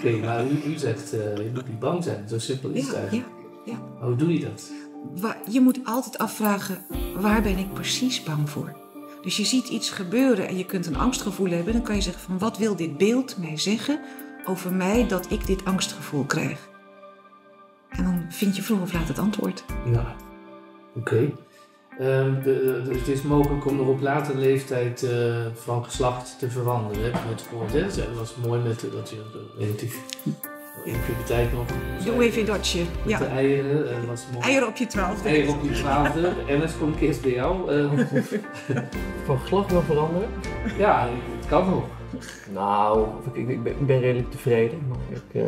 Oké, maar u zegt, je moet niet bang zijn. Zo simpel is het eigenlijk. Ja. Maar hoe doe je dat? Je moet altijd afvragen, waar ben ik precies bang voor? Dus je ziet iets gebeuren en je kunt een angstgevoel hebben. Dan kan je zeggen, van wat wil dit beeld mij zeggen over mij dat ik dit angstgevoel krijg? En dan vind je vroeg of laat het antwoord. Ja, oké. Dus het is mogelijk om nog op latere leeftijd van geslacht te veranderen. Heb je het gehoord? Dat was mooi met dat je relatief in puberteit nog. Doe even dotje. Ja. De eieren. Eieren op je 12e. Eieren op je 12e. En dat komt eerst bij jou. Van geslacht wel veranderen? Ja, het kan nog. Nou, ik ben redelijk tevreden. Maar ik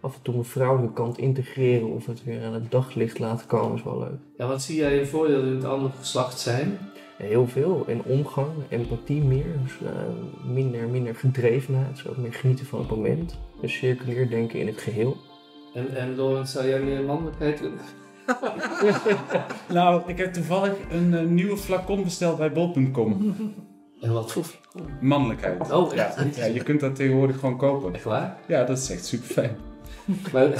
af en toe mijn vrouwelijke kant integreren of het weer aan het daglicht laten komen is wel leuk. Ja, wat zie jij je voordeel in het andere geslacht zijn? Ja, heel veel. En omgang, empathie meer. Dus, minder gedrevenheid. Dus ook meer genieten van het moment. Dus circulair denken in het geheel. En Lawrence, zou jij meer mannelijkheid doen? Nou, ik heb toevallig een nieuwe flacon besteld bij bol.com. En wat voor flacon? Mannelijkheid. Oh, ja. Ja, je kunt dat tegenwoordig gewoon kopen. Echt waar? Ja, dat is echt super fijn. Maar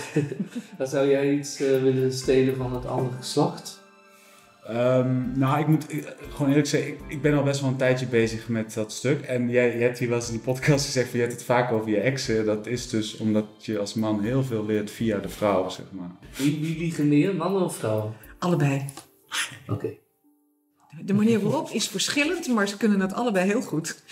zou jij iets willen stelen van het andere geslacht? Nou, ik moet gewoon eerlijk zeggen, ik ben al best wel een tijdje bezig met dat stuk. En jij hebt hier wel eens in die podcast gezegd, je hebt het vaak over je exen. Dat is dus omdat je als man heel veel leert via de vrouw, zeg maar. Wie liegen meer, mannen of vrouwen? Allebei. Oké. De manier waarop is verschillend, maar ze kunnen dat allebei heel goed.